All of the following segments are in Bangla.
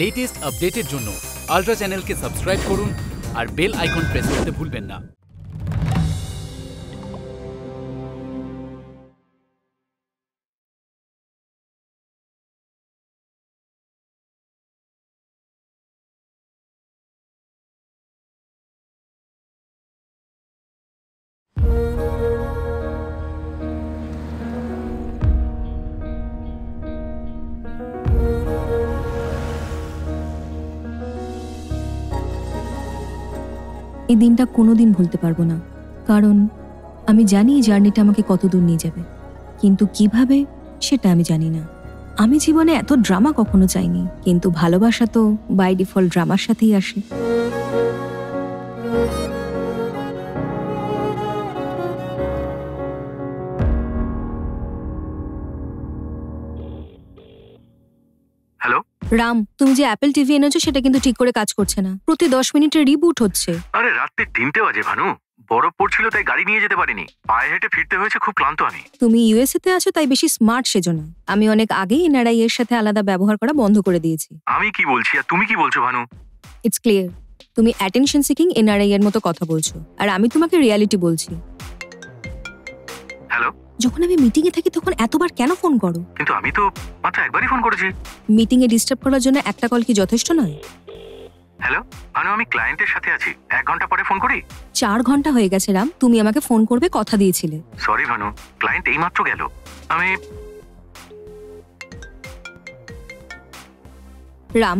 लेटेस्ट अपडेटेर जोन्नो आल्ट्रा चैनल के सबस्क्राइब करुन और बेल आइकन प्रेस करते भूलबेन ना। এই দিনটা কোনোদিন ভুলতে পারবো না, কারণ আমি জানি এই জার্নিটা আমাকে কত দূর নিয়ে যাবে, কিন্তু কিভাবে সেটা আমি জানি না। আমি জীবনে এত ড্রামা কখনো চাইনি, কিন্তু ভালোবাসা তো বাই ডিফল্ট ড্রামার সাথেই আসে। রাম, তুমি যে অ্যাপল টিভি এনেছো সেটা কিন্তু ঠিক করে কাজ করছে না, প্রতি 10 মিনিটে রিবুট হচ্ছে। আরে রাতে 3টে বাজে ভানু, বরফ পড়ছিল তাই গাড়ি নিয়ে যেতে পারিনি, পায়ে হেঁটে ফিরতে হয়েছে, খুব ক্লান্ত আমি। তুমি ইউএসএ তে আছো তাই বেশি স্মার্ট সেজন্য, আমি অনেক আগেই এনআরআই এর সাথে আলাদা ব্যবহার করা বন্ধ করে দিয়েছি। আমি কি বলছি আর তুমি কি বলছো ভানু? ইটস ক্লিয়ার তুমি অ্যাটেনশন সিকিং এনআরআই এর মতো কথা বলছো, আর আমি তোমাকে রিয়ালিটি বলছি। হ্যালো, যখন আমি মিটিং এ থাকি তখন এতবার কেন ফোন করো? কিন্তু আমি তো মাত্র একবারই ফোন করেছি। মিটিং এ ডিস্টার্ব করার জন্য একটা কল কি যথেষ্ট নয়? হ্যালো ভানু, আমি ক্লায়েন্টের সাথে আছি, 1 ঘন্টা পরে ফোন করি। 4 ঘন্টা হয়ে গেছে রাম, তুমি আমাকে ফোন করবে কথা দিয়েছিলে। সরি ভানু, ক্লায়েন্ট এইমাত্র গেল। আমি রাম,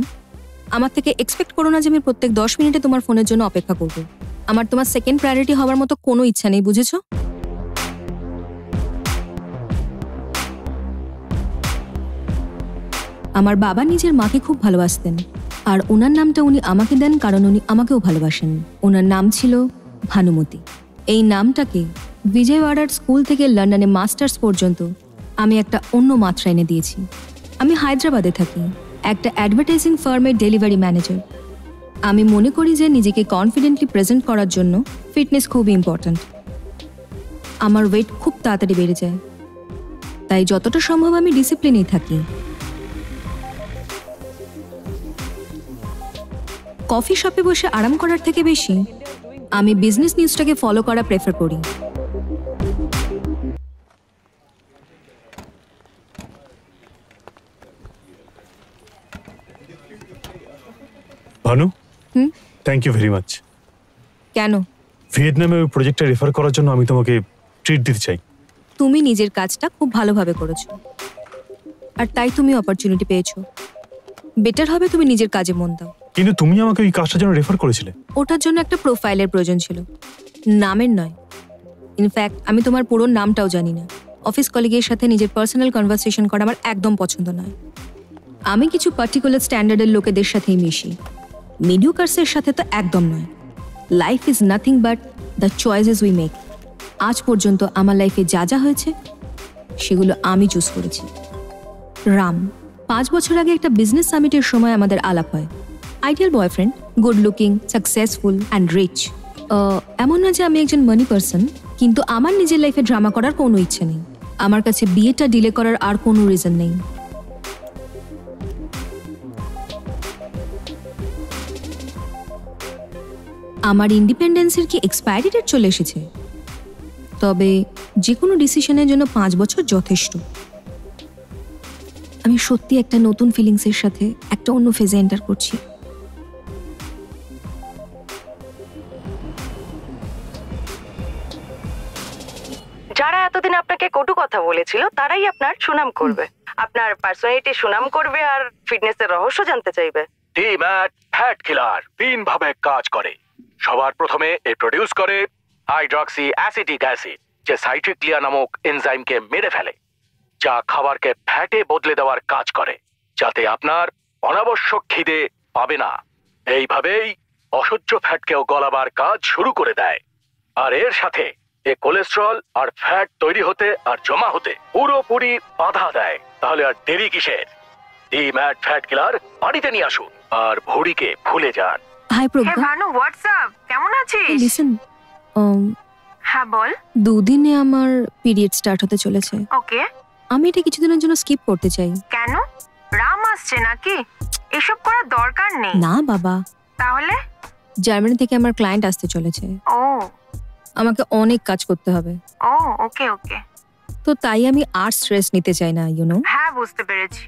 আমার থেকে এক্সপেক্ট করো না যে আমি প্রত্যেক 10 মিনিটে তোমার ফোনের জন্য অপেক্ষা করব। আমার তোমার সেকেন্ড প্রায়োরিটি হওয়ার মতো কোনো ইচ্ছা নেই, বুঝেছো? আমার বাবা নিজের মাকে খুব ভালোবাসতেন, আর ওনার নামটা উনি আমাকে দেন কারণ উনি আমাকেও ভালোবাসেন। ওনার নাম ছিল ভানুমতি। এই নামটাকে বিজয়ওয়াড়ার স্কুল থেকে লন্ডনে মাস্টার্স পর্যন্ত আমি একটা অন্য মাত্রা এনে দিয়েছি। আমি হায়দ্রাবাদে থাকি, একটা অ্যাডভার্টাইজিং ফার্মের ডেলিভারি ম্যানেজার। আমি মনে করি যে নিজেকে কনফিডেন্টলি প্রেজেন্ট করার জন্য ফিটনেস খুবই ইম্পর্ট্যান্ট। আমার ওয়েট খুব তাড়াতাড়ি বেড়ে যায়, তাই যতটা সম্ভব আমি ডিসিপ্লিনেই থাকি। কফি শপে বসে আরাম করার থেকে বেশি আমি বিজনেস নিউজটাকে ফলো করা প্রেফার করি। Bhanu, thank you very much. কেন? ভিয়েতনামে ওই প্রজেক্টটা রেফার করার জন্য আমি তোমাকে ট্রিট দিতে চাই। তুমি নিজের কাজটা খুব ভালোভাবে করেছো, আর তাই তুমি অপরচুনিটি পেয়েছো। বেটার হবে তুমি নিজের কাজে মন দাও। কিন্তু তুমি আমাকে ওই কাজটার জন্য রেফার করেছিলে? ওটার জন্য একটা প্রোফাইলের প্রয়োজন ছিল, নামের নয়। ইনফ্যাক্ট আমি তোমার পুরো নামটাও জানি না। অফিস কলিগের সাথে নিজের পার্সোনাল কনভারসেশন করা আমার একদম পছন্দ নয়। আমি কিছু পার্টিকুলার স্ট্যান্ডার্ডের লোকেদের সাথেই মিশি, মিডিওকার্সের সাথে তো একদম নয়। Life is nothing but the choices we make. আজ পর্যন্ত আমার লাইফে যা যা হয়েছে সেগুলো আমি চুজ করেছি। রাম, 5 বছর আগে একটা বিজনেস সামিটের সময় আমাদের আলাপ হয়। Ideal boyfriend, good looking, successful and rich. এমন না যে আমি একজন মানি পার্সন, কিন্তু আমার নিজের লাইফে ড্রামা করার কোনো ইচ্ছে নেই। আমার কাছে বিয়েটা ডিলে করার আর কোনো রিজন নেই। আমার ইন্ডিপেন্ডেন্সের কি এক্সপায়ারি ডেট চলে এসেছে? তবে যে কোনো ডিসিশনের জন্য 5 বছর যথেষ্ট। আমি সত্যি একটা নতুন ফিলিংসের সাথে একটা অন্য ফেজে এন্টার করছি। যারা এতদিন আপনাকে কটু কথা বলেছিল তারাই আপনার সুনাম করবে, আপনার পার্সোনালিটি সুনাম করবে, আর ফিটনেসের রহস্য জানতে চাইবে। টিম অ্যাট ফ্যাট কিলার 3 ভাবে কাজ করে। সবার প্রথমে এ প্রোডিউস করে হাইড্রক্সি অ্যাসিটিক অ্যাসিড, যে সাইট্রিক ক্লিয়ার নামক এনজাইমকে মেরে ফেলে, যা খাবারকে ফ্যাটে বদলে দেওয়ার কাজ করে যাতে আপনার অনাবশ্যক খিদে পাবে না। এইভাবেই অসহ্য ফ্যাটকেও গলাবার কাজ শুরু করে দেয়। আর এর সাথে এ কোলেস্ট্রল আর ফ্যাট তৈরি হতে আর জমা হতে পুরোপুরি বাধা দেয়। তাহলে আর দেরি কিসের? এই ম্যাড ফ্যাট কিলার বাড়িতে নিয়ে আসুন আর ভুঁড়িকে ভুলে যান। হাই প্রজ্ঞা। ভানু, হোয়াটসঅ্যাপ, কেমন আছিস? লিসেন, হ্যাঁ বল। 2 দিনে আমার পিরিয়ড স্টার্ট হতে চলেছে। ওকে, আমি এটা কিছুদিনের জন্য স্কিপ করতে চাই। কেন? রাম আসছে নাকি? এসব করা দরকার নেই। না বাবা। তাহলে জার্মানি থেকে আমার ক্লায়েন্ট আসতে চলেছে। ও আমাকে অনেক কাজ করতে হবে। ও ওকে ওকে। তো তাই আমি আর স্ট্রেস নিতে চাই না, ইউ নো। হ্যাঁ বুঝতে পেরেছি।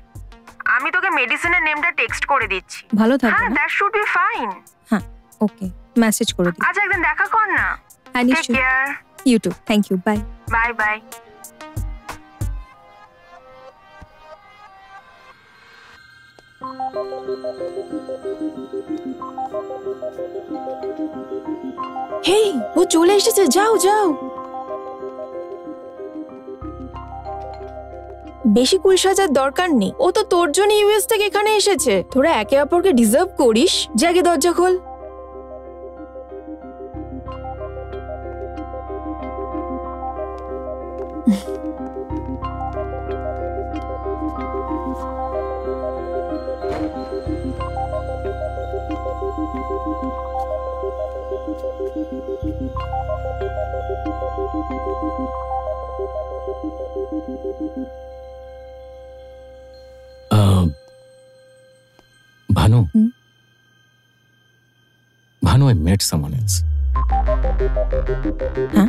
আমি তোকে মেডিসিনের নামটা টেক্সট করে দিচ্ছি। ভালো থাকো। হ্যাঁ দ্যাট শুড বি ফাইন। হ্যাঁ ওকে মেসেজ করে দিই। আচ্ছা একদিন দেখা কর না। Take care. You too. Thank you. Bye. Bye bye. Hey ও চলে এসেছে, যাও যাও। বেশি কুল সাজার দরকার নেই, ও তো তোর জন্য ইউএস থেকে এখানে এসেছে। তোরা একে অপরকে ডিজার্ভ করিস। জাগে দরজা খোল। Bhanu, Bhanu, I met someone else. Huh?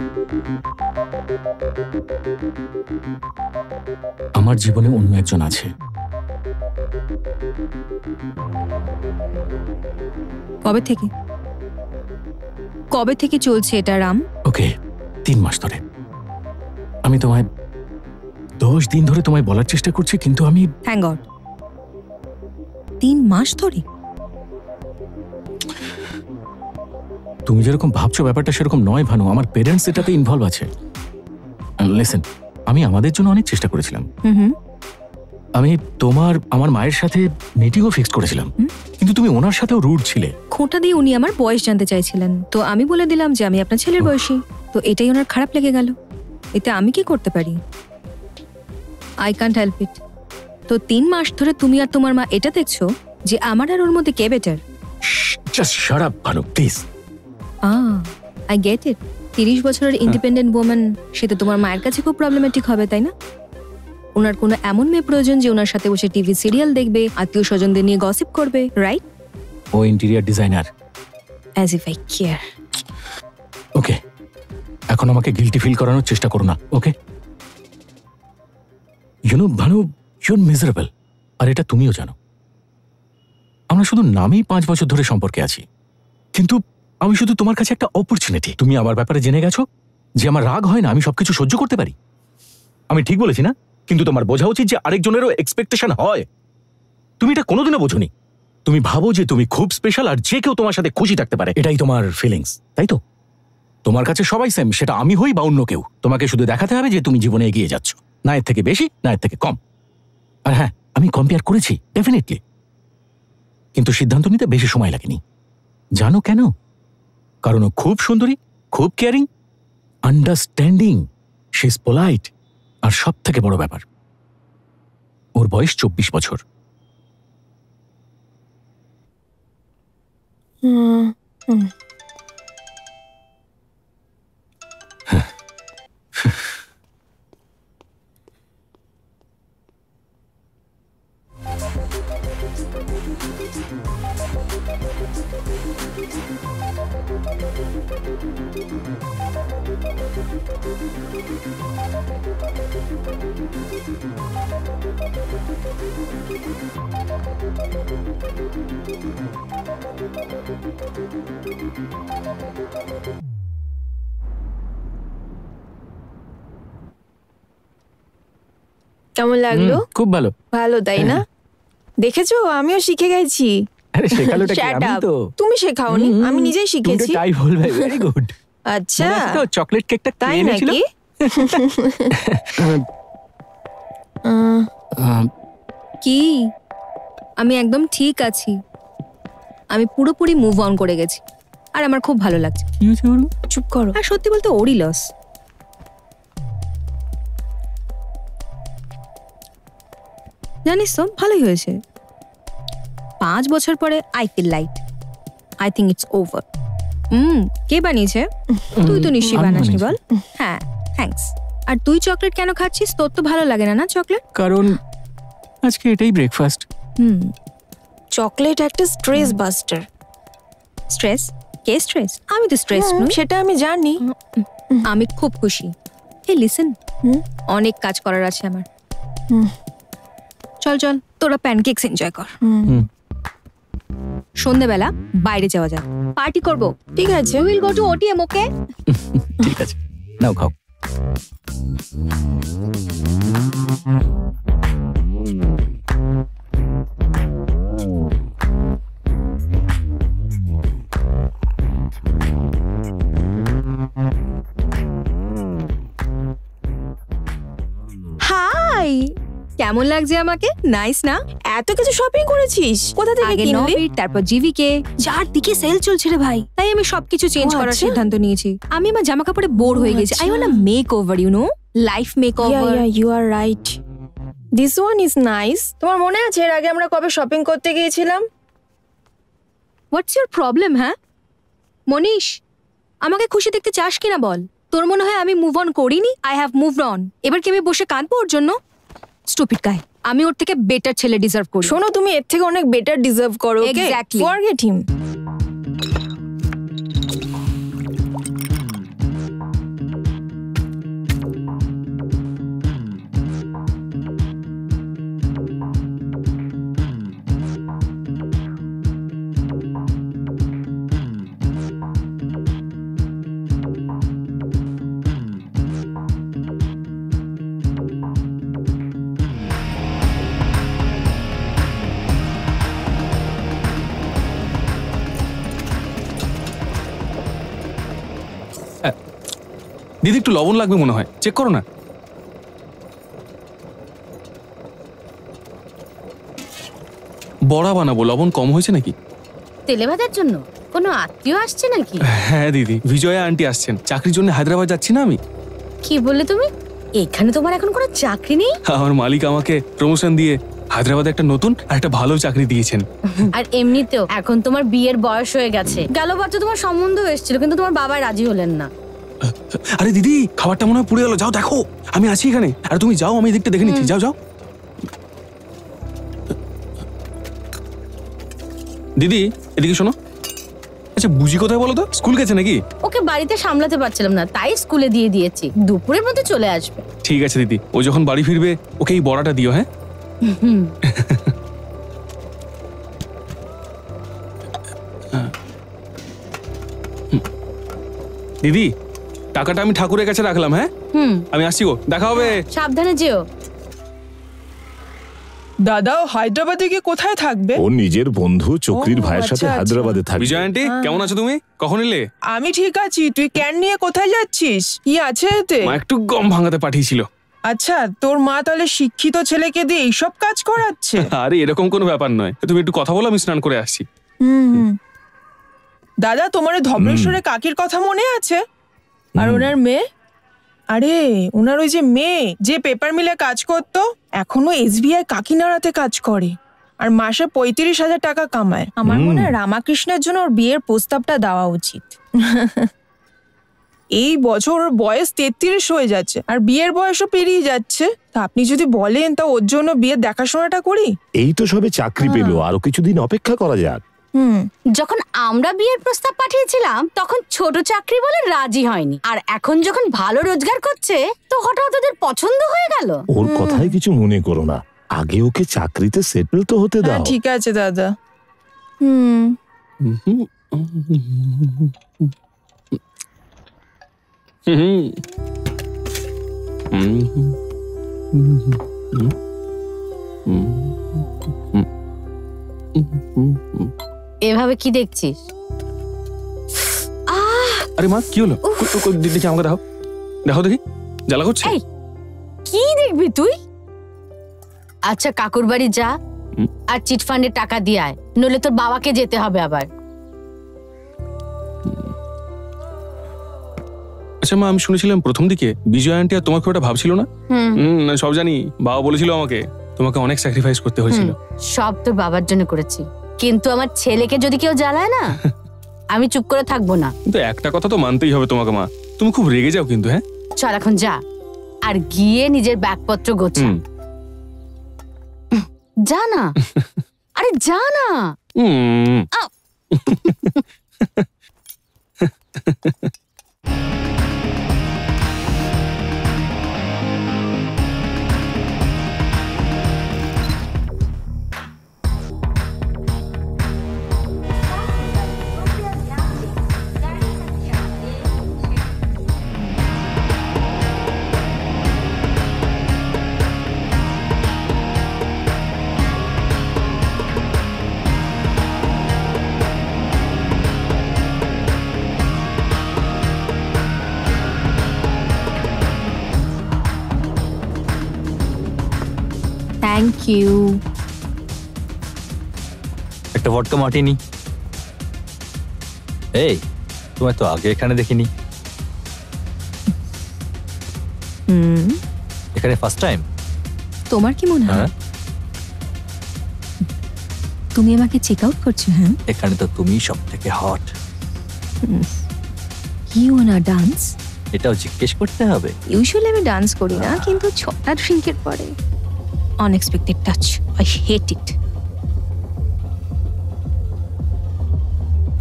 আমার জীবনে অন্য একজন আছে। কবে থেকে? কবে থেকে চলছে এটা রাম? ওকে 3 মাস ধরে। আমি তোমায় 10 দিন ধরে তোমায় বলার চেষ্টা করছি, কিন্তু আমি থ্যাঙ্ক গড 3 মাস ধরে। তুমি যেরকম ভাবছো ব্যাপারটা সেরকম নয় ভানু, আমার প্যারেন্টস এটাতে ইনভলভ আছে। লিসেন, আমি আমাদের জন্য অনেক চেষ্টা করেছিলাম। আমি তোমার আমার মায়ের সাথে মিটিংও ফিক্স করেছিলাম, কিন্তু তুমি ওনার সাথেও রুড ছিলে। খোঁটা দিয়ে উনি আমার বয়স জানতে চাইছিলেন, তো আমি বলে দিলাম যে আমি আপনার ছেলের বয়সী, তো এটাই ওনার খারাপ লেগে গেল। এতে আমি কি করতে পারি? I can't help it. তো 3 মাস ধরে তুমি আর তোমার মা এটা দেখছো যে আমার আর ওর মধ্যে কে better. Just shut up Bhanu please. I get it. 30 বছরের ইন্ডিপেন্ডেন্ট ওম্যান, সে তো তোমার মায়ের কাছে খুব প্রবলেম্যাটিক হবে, তাই না? ওনার কোনো এমন মেয়ে প্রয়োজন যে ওনার সাথে বসে টিভি সিরিয়াল দেখবে, আত্মীয় স্বজনদের নিয়ে গসিপ করবে, রাইট? ও interior designer. As if I care. Okay এখন আমাকে গিলটি ফিল করানোর চেষ্টা করো না, okay? You know Bhanu, you're miserable, আর এটা তুমিও জানো। আমরা শুধু নামেই 5 বছর ধরে সম্পর্কে আছি, কিন্তু আমি শুধু তোমার কাছে একটা অপরচুনিটি। তুমি আমার ব্যাপারে জেনে গেছো যে আমার রাগ হয় না, আমি সবকিছু সহ্য করতে পারি। আমি ঠিক বলেছি না? কিন্তু তোমার বোঝা উচিত যে আরেকজনেরও এক্সপেকটেশন হয়। তুমি এটা কোনোদিনও বোঝোনি। তুমি ভাবো যে তুমি খুব স্পেশাল আর যে কেউ তোমার সাথে খুশি থাকতে পারে, এটাই তোমার ফিলিংস, তাই তো? তোমার কাছে সবাই সেম, সেটা আমি হই বা অন্য কেউ। তোমাকে শুধু দেখাতে হবে যে তুমি জীবনে এগিয়ে যাচ্ছ, না এর থেকে বেশি না এর থেকে কম। আর হ্যাঁ, আমি কম্পেয়ার করেছি ডেফিনেটলি, কিন্তু সিদ্ধান্ত নিতে বেশি সময় লাগেনি। জানো কেন? কারণ ও খুব সুন্দরী, খুব caring, understanding, she is polite, আর সব থেকে বড় ব্যাপার ওর বয়স 24 বছর। কেমন লাগলো? খুব ভালো। ভালো তাই না? দেখেছো আমিও শিখে গেছি। আরে শেখালোটা কি? আমি তো। তুমি শেখাওনি, আমি নিজেই শিখেছি। তাই বল ভাই। Very good. আচ্ছা তো চকলেট কেকটা কে এনেছিল? কি আমি একদম ঠিক আছি। আমি পুরোপুরি মুভ অন করে গেছি আর আমার খুব ভালো লাগছে। চুপ করো। আর সত্যি বলতে ওরই লস। জানিস তো ভালোই হয়েছে। 5 বছর পরে I feel light. I think it's over. কে বানিয়েছে? তুই তো নিশ্চয়ই বানাসনি বল? হ্যাঁ থ্যাঙ্কস। আর তুই চকলেট কেন খাচ্ছিস? তোর তো ভালো লাগে না না চকলেট? কারণ আজকে এটাই ব্রেকফাস্ট। চকলেট একটা স্ট্রেস বাস্টার। স্ট্রেস? কে স্ট্রেস? আমি তো স্ট্রেস নই, সেটা আমি জানি। আমি খুব খুশি। হে লিসেন, অনেক কাজ করার আছে আমার। চল চল তোরা প্যানকেকস এনজয় কর। সন্ধ্যাবেলা বাইরে যাওয়া যাক, পার্টি করব। ঠিক আছে, will go to OTM. Okay ঠিক আছে, নাও খাও। হাই, কেমন লাগছে আমাকে? নাইস না? এত কিছু শপিং করেছিস, কোথা থেকে কিনলি? তারপর জিভিকে, যার দিকে সেল চলছে রে ভাই, তাই আমি সবকিছু চেঞ্জ করার সিদ্ধান্ত নিয়েছি। আমি আমার জামা কাপড়ে বোর হয়ে গেছি। I want a makeover, you know, life makeover. You are right, this one is nice. তোমার মনে আছে এর আগে আমরা কবে শপিং করতে গিয়েছিলাম? What's your problem? হ্যাঁ মনীষ, আমাকে খুশি দেখতে চাস কিনা বল। তোর মনে হয় আমি মুভ অন করিনি? I have moved on. এবার কি আমি বসে কাঁদবো ওর জন্য? স্টুপিড গাই, আমি ওর থেকে বেটার ছেলে ডিজার্ভ করি। শোনো, তুমি এর থেকে অনেক বেটার ডিজার্ভ করো। Exactly, forget him. দিদি একটু লবণ লাগবে মনে হয়, চেক করো না। বড়া বানাবো, লবণ কম হয়েছে নাকি? তেলে ভাজার জন্য কোনো আত্মীয় আসছে নাকি? হ্যাঁ দিদি, বিজয়া আন্টি আসছেন। চাকরির জন্য হায়দ্রাবাদ যাচ্ছি না আমি। কি বললে তুমি? এখানে তোমার এখন কোনো চাকরি নেই? আমার মালিক আমাকে প্রমোশন দিয়ে হায়দ্রাবাদে একটা নতুন আর একটা ভালো চাকরি দিয়েছেন। আর এমনিতেও এখন তোমার বিয়ের বয়স হয়ে গেছে। গেল বছর তোমার সম্বন্ধ এসেছিল, কিন্তু তোমার বাবা রাজি হলেন না। আরে দিদি, খাবারটা মনে হয় পুড়ে গেল, যাও দেখো। আমি আছি এখানে, আর তুমি যাও, আমি এদিকটা দেখে নিচ্ছি। যাও যাও দিদি, এদিকে শোনো। আচ্ছা, বুঝি কোথায় বলো তো? স্কুল গেছে নাকি? ওকে বাড়িতে সামলাতে পারছিলাম না, তাই স্কুলে দিয়ে দিয়েছি। দুপুরের মধ্যে চলে আসবে। ঠিক আছে দিদি, ও যখন বাড়ি ফিরবে ওকে এই বড়াটা দিও। হ্যাঁ দিদি, টাকাটা আমি ঠাকুরের কাছে রাখলাম। হ্যাঁ আমি আসছি গো, দেখা হবে। সাবধানে যেও। দাদা, হায়দ্রাবাদে গিয়ে কোথায় থাকবে? ও নিজের বন্ধু চক্রির ভাইয়ের সাথে হায়দ্রাবাদে থাকবে। বিজয় আন্টি, কেমন আছো তুমি? কখন এলে? আমি ঠিক আছি। তুই ক্যান নিয়ে কোথায় যাচ্ছিস? কি আছে এতে? মা একটু গম ভাঙাতে পাঠিয়েছিল। আচ্ছা, তোর মা তাহলে শিক্ষিত ছেলেকে দিয়ে এইসব কাজ করাচ্ছে? আরে এরকম কোনো ব্যাপার নয়, তুমি একটু কথা বলো, আমি স্নান করে আসছি। দাদা, তোমার ধবলেশ্বরে কাকির কথা মনে আছে? আর ওনার মেয়ে? আরে ওনার ওই যে মেয়ে যে পেপার মিলে কাজ করতো, এখনো এসবিআই কাকিনাড়াতে কাজ করে, আর মাসে ৩৫,০০০ টাকা কামায়। আমার মনে হয় রামাকৃষ্ণের জন্য ওর বিয়ের প্রস্তাবটা দেওয়া উচিত। এই বছর ওর বয়স ৩৩ হয়ে যাচ্ছে, আর বিয়ের বয়সও পেরিয়ে যাচ্ছে। তা আপনি যদি বলেন, তা ওর জন্য বিয়ের দেখাশোনাটা করি। এই তো সবে চাকরি পেলো, আরো কিছুদিন অপেক্ষা করা যাক। যখন আমরা বিয়ের প্রস্তাব পাঠিয়েছিলাম তখন ছোট চাকরি বলে রাজি হয়নি, আর এখন যখন ভালো রোজগার করছে তো হঠাৎ ওদের পছন্দ হয়ে গেল। ওর কথায় কিছু মনে করো না, আগে ওকে চাকরিতে সেটেল তো হতে দাও। ঠিক আছে দাদা। এভাবে কি দেখছিস? আরে মা, কি হলো? দিদি আমাকে দাও, দেখো দেখি, জ্বালা করছে। কি দেখবি তুই? আচ্ছা কাকুর বাড়ি যা, আর চিট ফান্ডে টাকা দিয়ে আয়, নইলে তোর বাবাকে যেতে হবে আবার। আচ্ছা মা, আমি শুনেছিলাম প্রথম দিকে বিজয় আন্টি আর তোমাকে ওটা ভাবছিল না? সব জানি, বাবা বলেছিল আমাকে তোমাকে অনেক স্যাক্রিফাইস করতে হয়েছিল। সব তোর বাবার জন্য করেছি, কিন্তু আমার ছেলেকে যদি কেউ জ্বালায় না, আমি চুপ করে থাকবো না। কিন্তু একটা কথা তো মানতেই হবে তোমাকে মা, তুমি খুব রেগে যাও কিন্তু। হ্যাঁ চল এখন যা, আর গিয়ে নিজের ব্যাগপত্র গোছা। যা না, अरे जाना। Thank you. एक वोडका मार्टिनी। Hey, तुम्हें तो आगे खाने देखी नहीं। इकने फर्स्ट टाइम। तुम्हार की मन है? तुम्हें यहाँ के चेकआउट करते हैं? इकने तो तुम्हीं शब्द के hot. You and our dance? इतना जिक्केश करते हैं अबे। Usually मैं डांस कोडी ना, किंतु छोटा ड्रिंक कर पड़े। Unexpected touch. I hate it.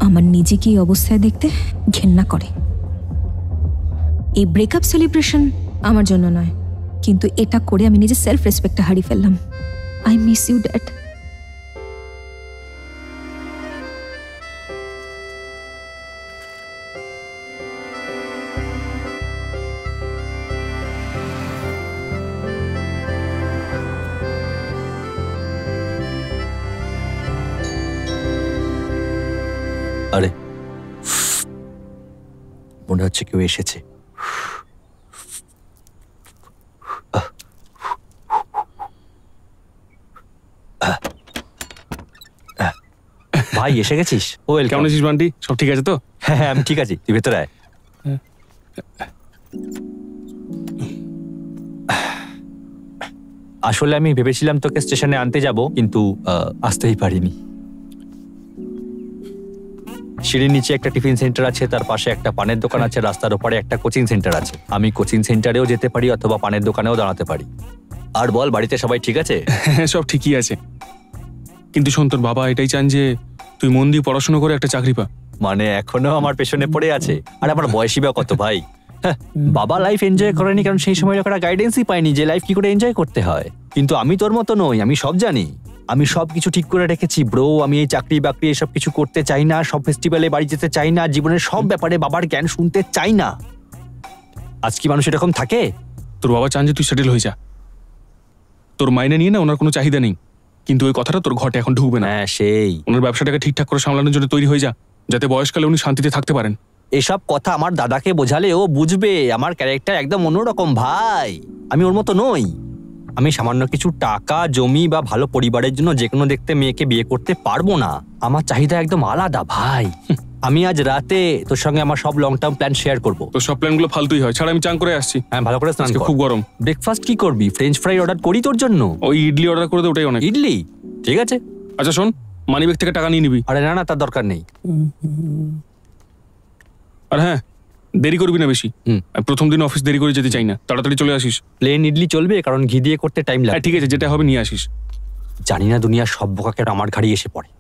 আমার নিজেকে এই অবস্থায় দেখতে ঘেন্না করে। এই ব্রেকআপ সেলিব্রেশন আমার জন্য নয়, কিন্তু এটা করে আমি নিজে সেলফ রেসপেক্ট হারিয়ে ফেললাম। I miss you, Dad. আরে মনে হচ্ছে কেউ এসেছে। ভাই এসে গেছিস? কেমন আছিস বান্টি? সব ঠিক আছে তো? হ্যাঁ হ্যাঁ আমি ঠিক আছি, তুই ভেতরে আয়। আসলে আমি ভেবেছিলাম তোকে স্টেশনে আনতে যাব, কিন্তু আসতেই পারিনি। সিঁড়ির নিচে একটা টিফিন সেন্টার আছে, তার পাশে একটা পানের দোকান আছে, রাস্তার ওপারে একটা কোচিং সেন্টার আছে। আমি কোচিং সেন্টারেও যেতে পারি অথবা পানের দোকানেও দাঁড়াতে পারি। আর বল, বাড়িতে সবাই ঠিক আছে? সব ঠিকই আছে, কিন্তু শোন, তোর বাবা এটাই চান যে তুই মন দিয়ে পড়াশোনা করে একটা চাকরি পা। মানে এখনো আমার পেছনে পড়ে আছে? আর আমার বয়সী বা কত ভাই। বাবা লাইফ এনজয় করেনি, কারণ সেই সময় লোকেরা গাইডেন্সই পায়নি যে লাইফ কি করে এনজয় করতে হয়। কিন্তু আমি তোর মতো নই, আমি সব জানি, আমি সবকিছু ঠিক করে রেখেছি ব্রো। আমি এই চাকরি বাকরি এসব কিছু করতে চাই না, সব ফেস্টিভ্যালে বাড়ি যেতে চাই না, জীবনের সব ব্যাপারে বাবার জ্ঞান শুনতে চাই না। আজ কি মানুষ এরকম থাকে? তোর বাবা চান যে তুই সেটেল হয়ে যা, তোর মাইনে নিয়ে না ওনার কোনো চাহিদা নেই, কিন্তু ওই কথাটা তোর ঘটে এখন ঢুকবে না। হ্যাঁ সেই, ওনার ব্যবসাটাকে ঠিকঠাক করে সামলানোর জন্য তৈরি হয়ে যা, যাতে বয়সকালে উনি শান্তিতে থাকতে পারেন। এসব কথা আমার দাদাকে বোঝালে ও বুঝবে। আমার ক্যারেক্টার একদম অন্যরকম ভাই, আমি ওর মতো নই। আমি সামান্য কিছু টাকা, জমি বা ভালো পরিবারের জন্য যে কোনো দেখতে মেয়েকে বিয়ে করতে পারবো না। আমার চাহিদা একদম আলাদা ভাই। আমি আজ রাতে তোর সঙ্গে আমার সব লং টার্ম প্ল্যান শেয়ার করবো। তো সব প্ল্যানগুলো ফালতুই হয়, ছাড় আমি চান করে আসছি। হ্যাঁ ভালো করে স্নান কর, খুব গরম। ব্রেকফাস্ট কি করবি? ফ্রেঞ্চ ফ্রাই অর্ডার করি তোর জন্য। ওই ইডলি অর্ডার করে দে, ওটাই অনেক। ইডলি? ঠিক আছে। আচ্ছা শোন, মানিব্যাগ থেকে টাকা নিয়ে নিবি। আরে না না, তার দরকার নেই। আর হ্যাঁ, দেরি করবি না বেশি। প্রথম দিন অফিস দেরি করে যেতে চাই না, তাড়াতাড়ি চলে আসিস। প্লেন ইডলি চলবে, কারণ ঘি দিয়ে করতে টাইম লাগে। ঠিক আছে, যেটা হবে নিয়ে আসিস। জানি না দুনিয়ার সব বোকাকে আমার ঘাড়ি এসে পড়ে।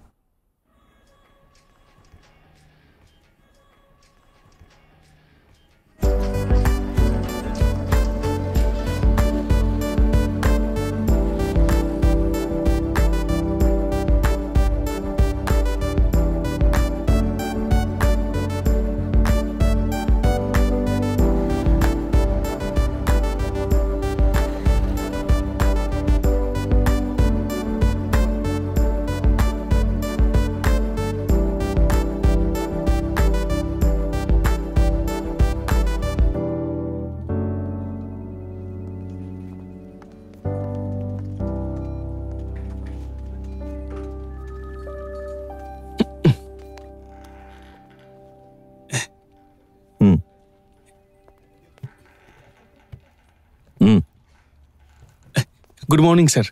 Good morning, sir.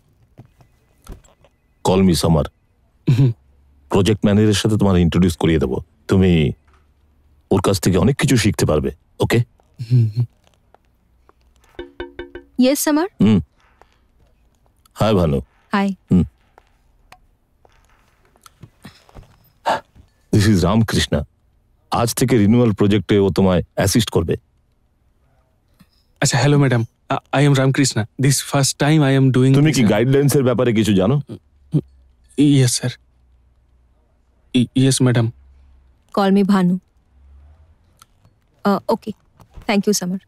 Call me Samar. Project manager এর সাথে তোমার ইন্ট্রোডিউস করিয়ে দেব, তুমি ওর কাছ থেকে অনেক কিছু শিখতে পারবে। ওকে? Yes, Samar. Hi, Bhanu. Hi. This is Ramakrishna. আজ থেকে রিনিউয়াল প্রজেক্টে ও তোমায় অ্যাসিস্ট করবে। আচ্ছা, hello madam, I am Ramakrishna. This first time I am doing. তুমি কি গাইডলাইন্সের ব্যাপারে কিছু জানো? Yes sir. Yes madam. Call me Bhanu. Okay, thank you Samar.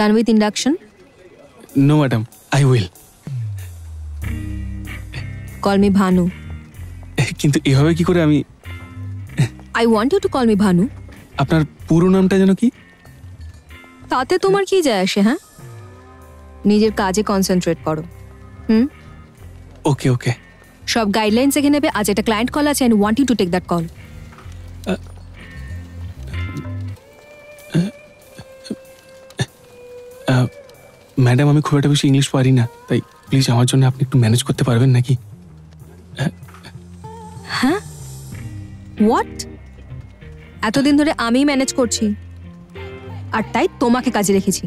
Done with induction? No, madam. I will. Call me Bhanu. Kintu ehobe ki kore ami? I want you to call me Bhanu. Apnar puro naam ta jano ki? Tate tomar ki jay ashe, ha? Nijer kaje concentrate koro. Hmm? Okay, okay. Shop guidelines ekhane be aaj eta client call ache and want you to take that call. Madam, আমি খুব একটা বেশি ইংলিশ পারি না, তাই প্লিজ আমার জন্য আপনি একটু ম্যানেজ করতে পারবেন নাকি? হ্যাঁ, হোয়াট? এতদিন ধরে আমি ম্যানেজ করছি আর তাই তোমাকে কাজে রেখেছি।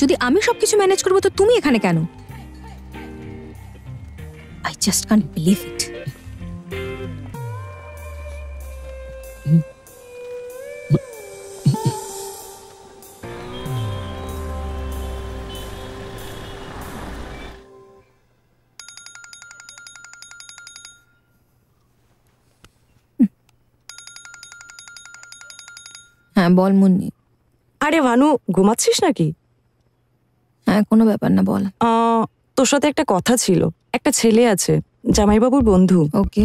যদি আমি সবকিছু ম্যানেজ করবো তো তুমি এখানে কেন? I just can't believe it. হ্যাঁ বল মুন্নি। আরে ভানু, ঘুমাচ্ছিস নাকি? হ্যাঁ, কোনো ব্যাপার না, বল। তোর সাথে একটা কথা ছিল। একটা ছেলে আছে জামাইবাবুর বন্ধু, ওকে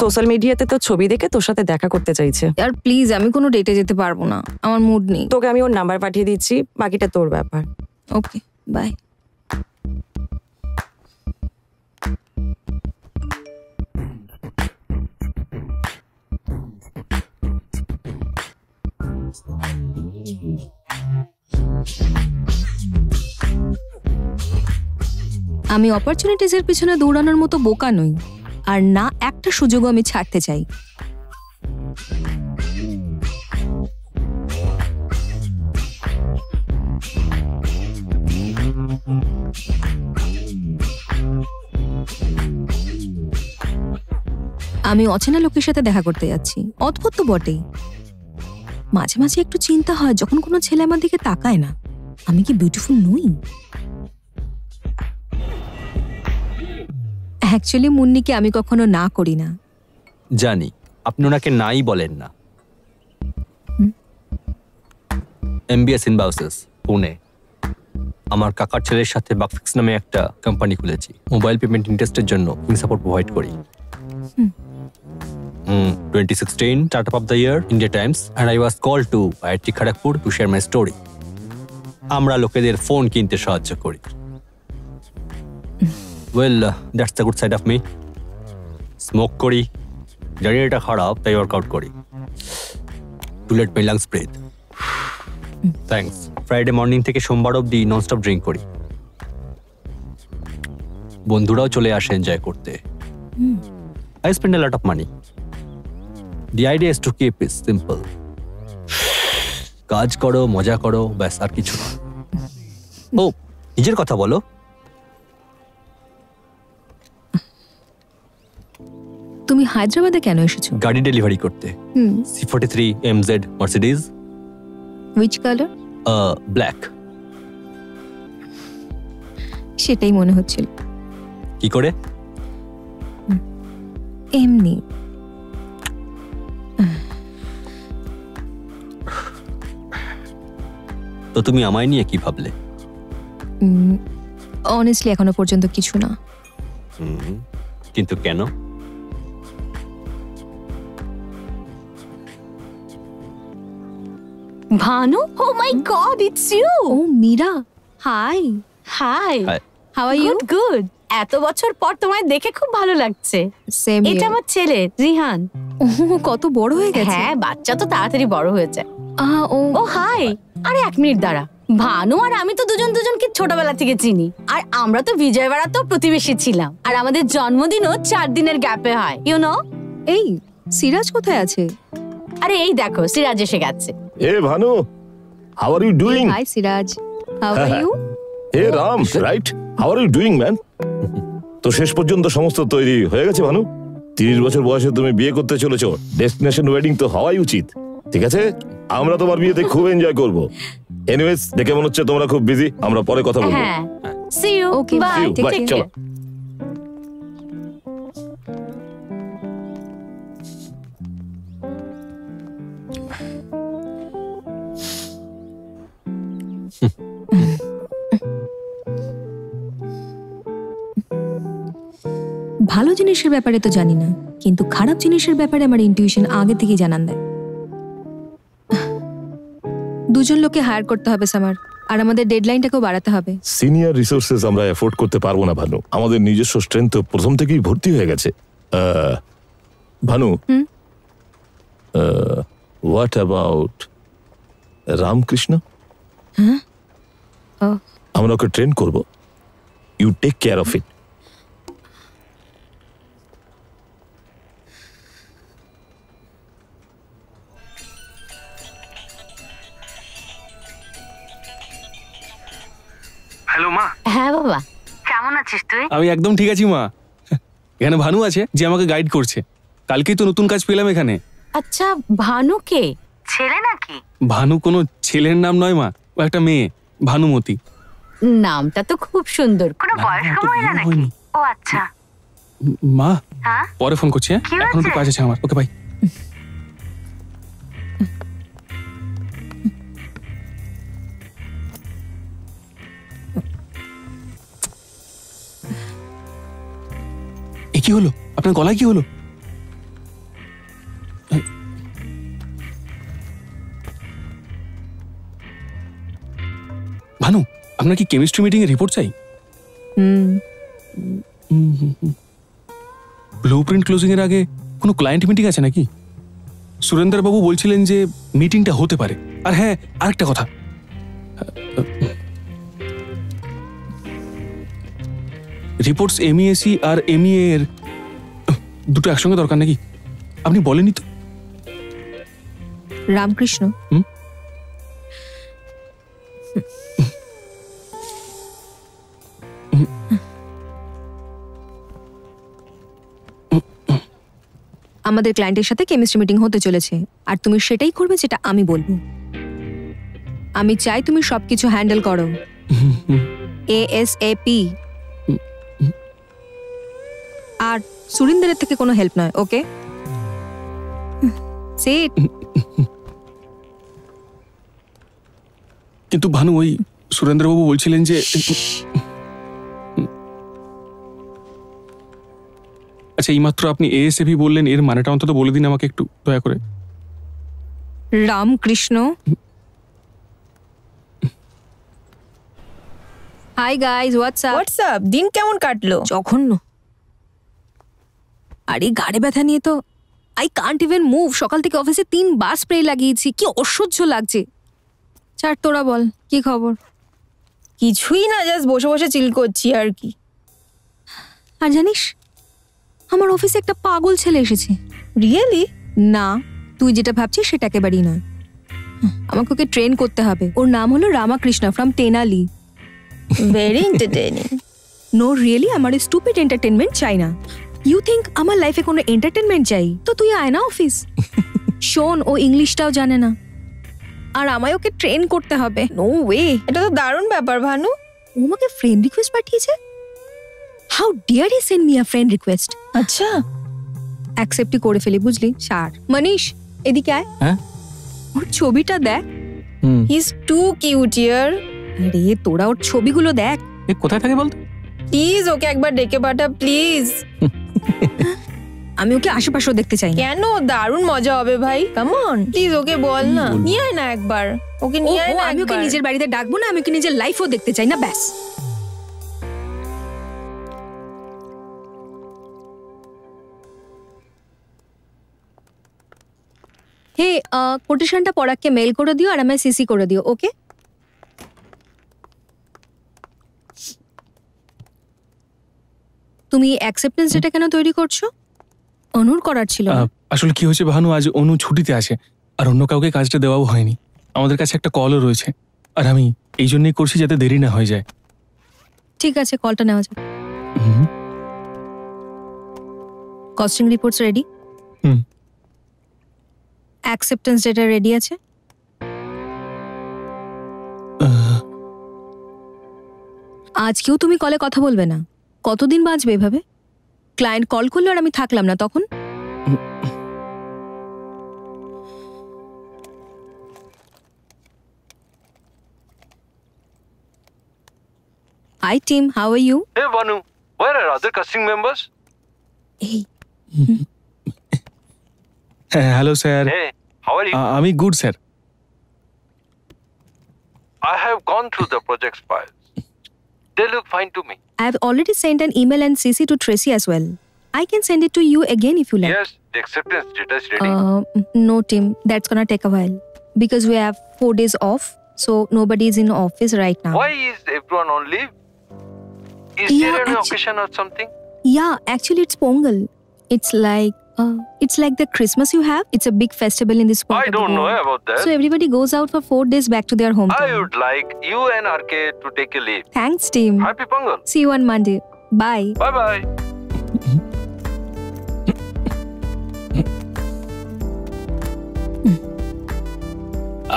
সোশ্যাল মিডিয়াতে তোর ছবি দেখে তোর সাথে দেখা করতে চাইছে। আর প্লিজ, আমি কোনো ডেটে যেতে পারবো না, আমার মুড নেই। তোকে আমি ওর নাম্বার পাঠিয়ে দিচ্ছি, বাকিটা তোর ব্যাপার। Okay, bye. আমি অপরচুনিটিজের পিছনে দৌড়ানোর মতো বোকা নই, আর না একটা সুযোগও আমি ছাড়তে চাই। আমি অচেনা লোকের সাথে দেখা করতে যাচ্ছি, অদ্ভুত তো বটেই। মাঝে মাঝে একটু চিন্তা হয় যখন কোনো ছেলে আমার দিকে তাকায় না, আমি কি বিউটিফুল নই? অ্যাকচুয়ালি মুন্নিকে আমি কখনো না করি না। জানি আপনি ওনাকে নাই বলেন না। এমবিএস ইন বাউসেস, পুনে। আমার কাকার ছেলের সাথে বাকফিক্স নামে একটা কোম্পানি খুলেছি, মোবাইল পেমেন্ট ইন্টারেস্টের জন্য সাপোর্ট প্রোভাইড করি। 2016 Startup of the Year, India Times, and I was called to IIT Khadakpur to share my story. আমরা লোকেদের ফোন কিনতে সাহায্য করি। Well, that's the good side of me. Smoke করি, জানি এটা খারাপ, তাই ওয়ার্কআউট করি। To let my lungs breathe. Thanks. Friday morning থেকে সোমবার অবধি ননস্টপ ড্রিঙ্ক করি। বন্ধুরাও চলে আসে এনজয় করতে। I spend a lot of money. The idea is to keep it simple. কাজ করো, মজা করো, ব্যাস, আর কিছু না। ও নিজের কথা বলো। তুমি হায়দ্রাবাদে কেন এসেছো? গাড়ি ডেলিভারি করতে। C43 MZ Mercedes. Which color? Black. সেটাই মনে হচ্ছিল। কি করে? এমনি। তো তুমি আমায় নিয়ে কি ভাবলে? অনেস্টলি এখনো পর্যন্ত কিছু না। কিন্তু কেন? Bhanu, oh my god, it's you. Oh Meera, hi. Hi, how are you? Good. এত বছর পর তোমায় দেখে খুব ভালো লাগছে। এটা আমার ছেলে রিহান। ও কত বড় হয়ে গেছে। হ্যাঁ, বাচ্চা তো তাড়াতাড়ি বড় হয়ে যায়। Oh hi. আরে এক মিনিট দাঁড়া, ভানু আর আমি তো দুজন দুজনকে ছোটবেলা থেকে চিনি, আর আমরা তো বিজয়বাড়া তো প্রতিবেশী ছিলাম, আর আমাদের জন্মদিনও 4 দিনের গ্যাপে হয়, ইউ নো। এই সিরাজ কোথায় আছে? আরে এই দেখো সিরাজ এসে গেছে। Hey Bhanu, how are you doing? Hi Siraj, how are you? Hey Ram, right, how are you doing man? তো শেষ পর্যন্ত সমস্ত তৈরি হয়ে গেছে ভানু? 30 বছর বয়সে তুমি বিয়ে করতে চলেছো, ডেস্টিনেশন ওয়েডিং তো হওয়াই উচিত। ঠিক আছে, আমরা তোমার বিয়েতে খুব এনজয় করব। এনিওয়েজ, দেখে মনে হচ্ছে তোমরা খুব বিজি, আমরা পরে কথা বলবো। হ্যাঁ, সি ইউ, ওকে বাই, চলো। ভালো জিনিসের ব্যাপারে তো জানি না, কিন্তু খারাপ জিনিসের ব্যাপারে আমার ইনটিউশন আগে থেকে জানান দেয়। দুজন লোককে হায়ার করতে হবে সামার, আর আমাদের ডেডলাইনটাকেও বাড়াতে হবে। সিনিয়র রিসোর্সেস আমরা এফোর্ড করতে পারবো না ভানু, আমাদের নিজস্ব স্ট্রেংথ তো প্রথম থেকেই ভর্তি হয়ে গেছে। Bhanu, what about Ramakrishna? হ্যাঁ, আমরা ওকে ট্রেন করব, you take care of it. Hello মা। হ্যাঁ বাবা, কেমন আছিস তুই? আমি একদম ঠিক আছি মা। এখানে ভানু আছে যে আমাকে গাইড করছে, কালকেই তো নতুন কাজ পেলাম এখানে। আচ্ছা, ভানু কে? ছেলে নাকি? ভানু কোনো ছেলের নাম নয় মা, ও একটা মেয়ে, ভানুমতি। নামটা তো খুব সুন্দর, কোনো বয়স্ক মহিলা নাকি? ও আচ্ছা মা, পরে ফোন করছি, এখন একটু কাজ আছে আমার। Okay bye. কি হলো আপনার গলায়? কি হলো? ভানু, আপনার কি কেমিস্ট্রি মিটিং এর রিপোর্ট চাই? ব্লুপ্রিন্ট ক্লোজিং এর আগে কোনো ক্লায়েন্ট মিটিং আছে নাকি? সুরেন্দ্র বাবু বলছিলেন যে মিটিংটা হতে পারে। আর হ্যাঁ, আরেকটা কথা, রিপোর্টস MEAC আর MEA এর দুটো একসঙ্গে দরকার নাকি? আপনি বলেননি তো। রামকৃষ্ণ, আমাদের ক্লায়েন্টের সাথে কেমিস্ট্রি মিটিং হতে চলেছে, আর তুমি সেটাই করবে যেটা আমি বলবো। আমি চাই তুমি সবকিছু হ্যান্ডেল করো ASAP, আর সুরিন্দ্রের থেকে কোনো হেল্প নয়। ওকে, কিন্তু ভানু, ওই সুরেন্দ্রবাবু বলছিলেন যে আচ্ছা, এইমাত্র আপনি ASAP বললেন, এর মানেটা অন্তত বলে দিন আমাকে একটু দয়া করে। Ramakrishna, hi guys, WhatsApp WhatsApp. দিন কেমন কাটলো? জঘন্য। আরে গাড়ে ব্যথা নিয়ে তো আই কান্ট ইভেন মুভ। সকাল থেকে অফিসে 3 বার স্প্রে লাগিয়েছি, কি অসহ্য লাগছে। চার, তোরা বল কি খবর? কিছুই না, জাস্ট বসে বসে চিল করছি আর কি। আর জানিস, আমার অফিসে একটা পাগল ছেলে এসেছে। রিয়েলি? না, তুই যেটা ভাবছিস সেটা একেবারেই নয়। আমাকে ওকে ট্রেন করতে হবে। ওর নাম হলো Ramakrishna, from Tenali. Very entertaining. No really, আমার স্টুপিড এন্টারটেনমেন্ট চাই না। You think আমার লাইফে কোনো এন্টারটেনমেন্ট চাই? তো তুই আয় না অফিস। শোন, ও ইংলিশটাও জানে না, আর আমায় ওকে ট্রেন করতে হবে। নো ওয়ে, এটা তো দারুণ ব্যাপার ভানু। ও আমাকে ফ্রেন্ড রিকোয়েস্ট পাঠিয়েছে। How dare he send me a friend request. আচ্ছা, অ্যাকসেপ্টই করে ফেলি, বুঝলি? স্যার মনীশ, এদিকে আয়। হ্যাঁ, ওর ছবিটা দেখ। হি ইজ টু কিউট ইয়ার। আরে তোরা ওর ছবিগুলো দেখ। এ কোথায় থাকে বল? প্লিজ ওকে একবার ডেকে পাঠা প্লিজ। আমি ওকে আশেপাশেও দেখতে চাই। কেন? দারুণ মজা হবে ভাই, কাম অন প্লিজ। ওকে বল না, নিয়ে আয় না একবার। ওকে নিয়ে আয় না। আমি ওকে নিজের বাড়িতে ডাকবো না, আমি ওকে নিজের লাইফও দেখতে চাই না, ব্যাস। হে, কোটেশনটা পরাককে মেল করে দিও, আর আমায় সিসি করে দিও। ওকে, তুমি অ্যাকসেপ্টেন্স ডেটা কেন তৈরি করছো? অনুর করার ছিল। আসলে কি হয়েছে ভানু, আজ অনু ছুটিতে আছে আর অন্য কাউকে কাজটা দেওয়াও হয়নি। আমাদের কাছে একটা কলও রয়েছে আর আমি এই জন্যই করছি যাতে দেরি না হয়ে যায়। ঠিক আছে, কলটা নেওয়া যাক। Costing reports ready, acceptance data ready আছে, আজকেও তুমি কলে কথা বলবে না। কতদিন বাঁচবে এভাবে? ক্লায়েন্ট কল করলো আর আমি থাকলাম না, তখন Hi Tim, how are you? Hey Bhanu, where are other casting members? Hey. Hello sir. Hey, how are you? I'm good sir. I have gone through the project's files. They look fine to me. I have already sent an email and CC to Tracy as well. I can send it to you again if you like. Yes, the acceptance data is ready. No Tim, that's gonna take a while because we have 4 days off, so nobody is in office right now. Why is everyone on leave? Is there an occasion or something? Yeah, actually it's Pongal. It's like the Christmas you have. It's a big festival in this part. I don't know about that. So everybody goes out for 4 days back to their hometown. I would like you and RK to take a leave. Thanks team. Happy Pongal. See you on Monday. Bye. Bye bye.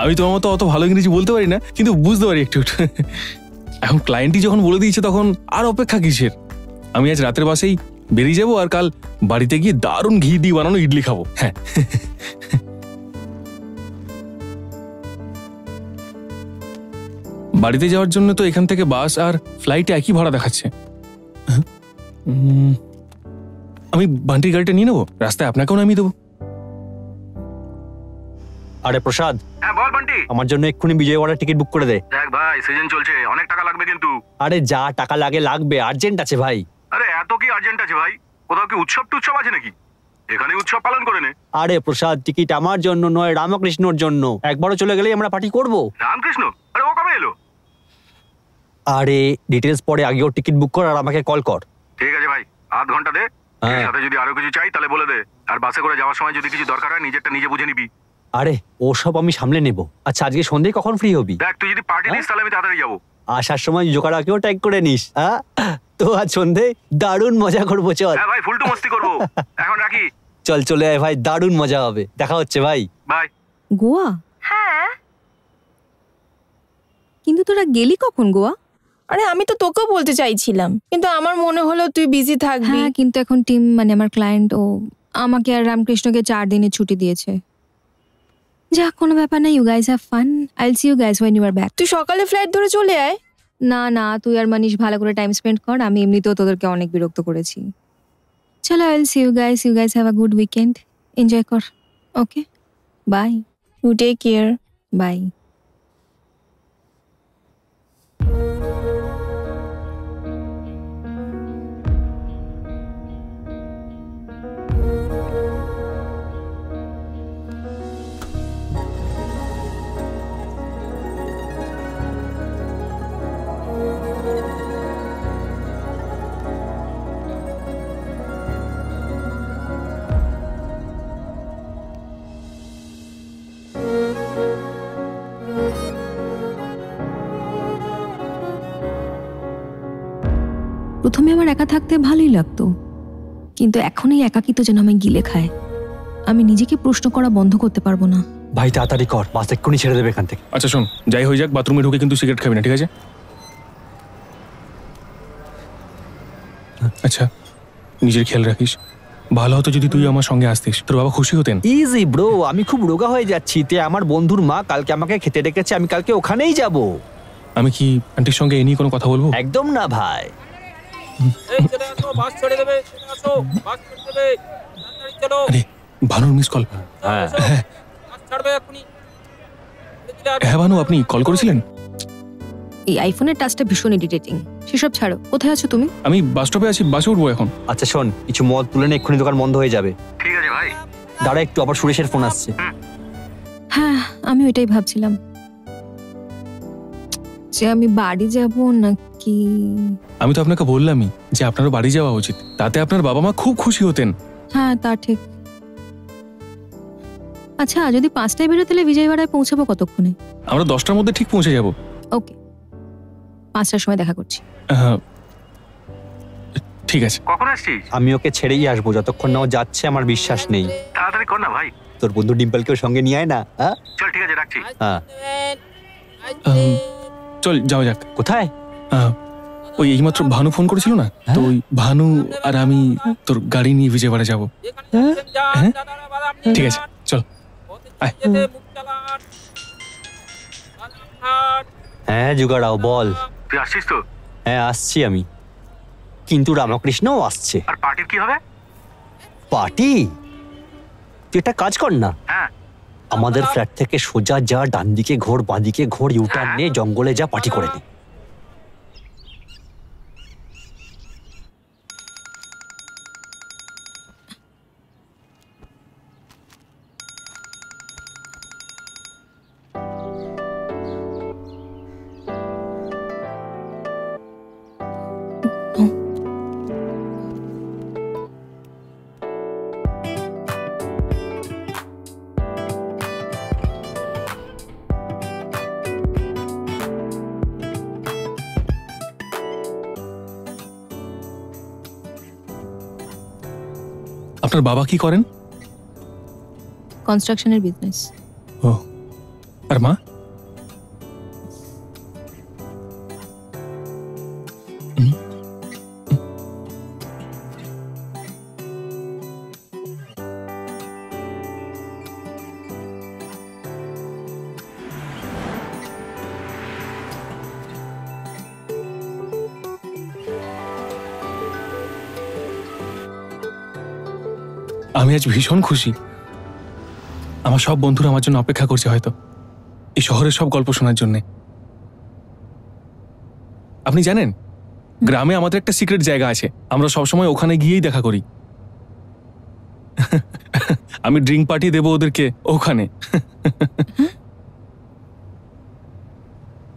আমি তোমার মতো অত ভালো ইংরেজি বলতে পারি না, কিন্তু বুঝতে পারি একটু। এখন ক্লায়েন্টই যখন বলে দিয়েছে তখন আর অপেক্ষা কিসের? আমি আজ রাতের বাসেই বেরিয়ে যাবো আর কাল বাড়িতে গিয়ে দারুণ ঘি দিয়ে বানানো ইডলি খাবো। হ্যাঁ, বাড়িতে যাওয়ার জন্য তো এখান থেকে বাস আর ফ্লাইটে একই ভাড়া দেখাচ্ছে। আমি বান্টির গাড়িটা নিয়ে নেবো, রাস্তায় আপনাকেও নামিয়ে দেবো। আরে প্রসাদ, হ্যাঁ বল বান্টি, আমার জন্য এক্ষুনি বিজয়ওয়াড়া টিকিট বুক করে দে। দেখ ভাই, সিজন চলছে, অনেক টাকা লাগবে কিন্তু। আরে যা টাকা লাগে লাগবে, আর্জেন্ট আছে ভাই। আরে এত কি আর্জেন্ট আছে ভাই? কোথাও কি উৎসব টুৎসব আছে নাকি? এখানে উৎসব পালন করে নে। আরে প্রসাদ, টিকিট আমার জন্য নয়, রামকৃষ্ণর জন্য। একবারও চলে গেলেই আমরা পার্টি করবো। রামকৃষ্ণ? আরে ও কবে এলো? আরে ডিটেলস পরে, আগে ওর টিকিট বুক কর আর আমাকে কল কর। ঠিক আছে ভাই, আধ ঘন্টা দে। এর সাথে যদি আরো কিছু চাই তাহলে বলে দে। আর বাসে করে যাওয়ার সময় যদি কিছু দরকার হয় নিজেরটা নিজে বুঝে নিবি। আরে ওসব আমি সামলে নেব। আচ্ছা আজকে সন্ধ্যায় কখন ফ্রি হবি? দেখ তুই যদি পার্টি দিস তাহলে আমি তাড়াতাড়ি যাব। আসার সময় জোকারাকেও ট্যাগ করে নিস। হ্যাঁ তো আজ সন্ধ্যায় দারুণ মজা করব। চল। হ্যাঁ ভাই, ফুল টু মস্তি করব। এখন রাখি। চল চলে আয় ভাই, দারুণ মজা হবে। দেখা হচ্ছে ভাই। বাই। গোয়া? হ্যাঁ। কিন্তু তোরা গেলি কখন গোয়া? আরে আমি তো তোকে বলতে চাইছিলাম কিন্তু আমার মনে হলো তুই বিজি থাকবি। হ্যাঁ কিন্তু এখন টিম মানে আমার ক্লায়েন্ট ও আমাকে আর রামকৃষ্ণকে 4 দিনের ছুটি দিয়েছে। যা কোনো ব্যাপার না, you guys have fun, I will see you guys when you are back. তুই সকালে ফ্লাইট ধরে চলে আয়। না না তুই আর মানিশ ভালো করে টাইম স্পেন্ড কর, আমি এমনিতেও তোদেরকে অনেক বিরক্ত করেছি। চলো, I will see you guys, you guys have a good weekend, enjoy কর। Okay bye, you take care, bye. প্রথমে আমার একা থাকতে ভালোই লাগতো কিন্তু এখন এই একাকিত্ব যেন আমায় গিলে খায়। আমি নিজেকে প্রশ্ন করা বন্ধ করতে পারবো না। ভাই তাড়াতাড়ি কর, বাস এক্ষুনি ছেড়ে দেবে এখান থেকে। আচ্ছা শোন, যাই হয়ে যাক বাথরুমে ঢুকে কিন্তু সিগারেট খাবি না, ঠিক আছে? আচ্ছা নিজের খেয়াল রাখিস। ভালো হতো যদি তুই আমার সঙ্গে আসতিস, তোর বাবা খুশি হতেন। ইজি ব্রো, আমি খুব রোগা হয়ে যাচ্ছি। তে আমার বন্ধুর মা কালকে আমাকে খেতে ডেকেছে, আমি কালকে ওখানেই যাব। আমি কি আন্টির সঙ্গে এ নিয়ে কোনো কথা বলবো? একদম না ভাই। আমি বাস স্টপে আছি, বাসে উঠবো এখন। আচ্ছা শোন, কিছু মদ তুলে নে, এক্ষুনি দোকান বন্ধ হয়ে যাবে। ঠিক আছে ভাই। দাঁড়া একটু, আবার সুরেশের ফোন আসছে। হ্যাঁ আমি ওইটাই ভাবছিলাম যে আমি বাড়ি যাবো না। আমি তো আপনাকে বললামই যে আপনারও বাড়ি যাওয়া উচিত, তাতে আপনার বাবা মা খুব খুশি হতেন। হ্যাঁ তা ঠিক। আচ্ছা যদি ৫টায় বেরো তাহলে বিজয়বাড়ায় পৌঁছাবো কতক্ষণে? আমরা ১০টার মধ্যে ঠিক পৌঁছে যাব। ওকে ৫টার সময় দেখা করছি। ঠিক আছে। কখন আসছিস? আমি ওকে ছেড়েই আসবো, যতক্ষণ না ও যাচ্ছে আমার বিশ্বাস নেই। তাড়াতাড়ি কর না ভাই, তোর বন্ধু ডিম্পলকেও সঙ্গে নিয়ে আয় না। চল ঠিক আছে রাখছি। হ্যাঁ চল যাও। যাক কোথায়? ওই এইমাত্র ভানু ফোন করেছিল না, তো ওই ভানু আর আমি তোর গাড়ি নিয়ে বিজয়বাড়া যাবো। ঠিক আছে চল। হ্যাঁ জুগাড়াও বল, তুই আসছিস তো? হ্যাঁ আসছি আমি, কিন্তু রামকৃষ্ণও আসছে। আর পার্টির কি হবে? পার্টি তুই একটা কাজ কর না, আমাদের ফ্ল্যাট থেকে সোজা যা, ডান দিকে ঘোর, বাঁদিকে ঘোর, ইউটার্ন নিয়ে জঙ্গলে যা, পার্টি করে নি। আপনার বাবা কি করেন? কনস্ট্রাকশনের বিজনেস। ও আর মা? আমি আজ ভীষণ খুশি, আমার সব বন্ধুরা আমার জন্য অপেক্ষা করছে হয়তো এই শহরের সব গল্প শোনার জন্য। আপনি জানেন গ্রামে আমাদের একটা সিক্রেট জায়গা আছে, আমরা সবসময় ওখানে গিয়েই দেখা করি। আমি ড্রিঙ্ক পার্টি দেবো ওদেরকে ওখানে।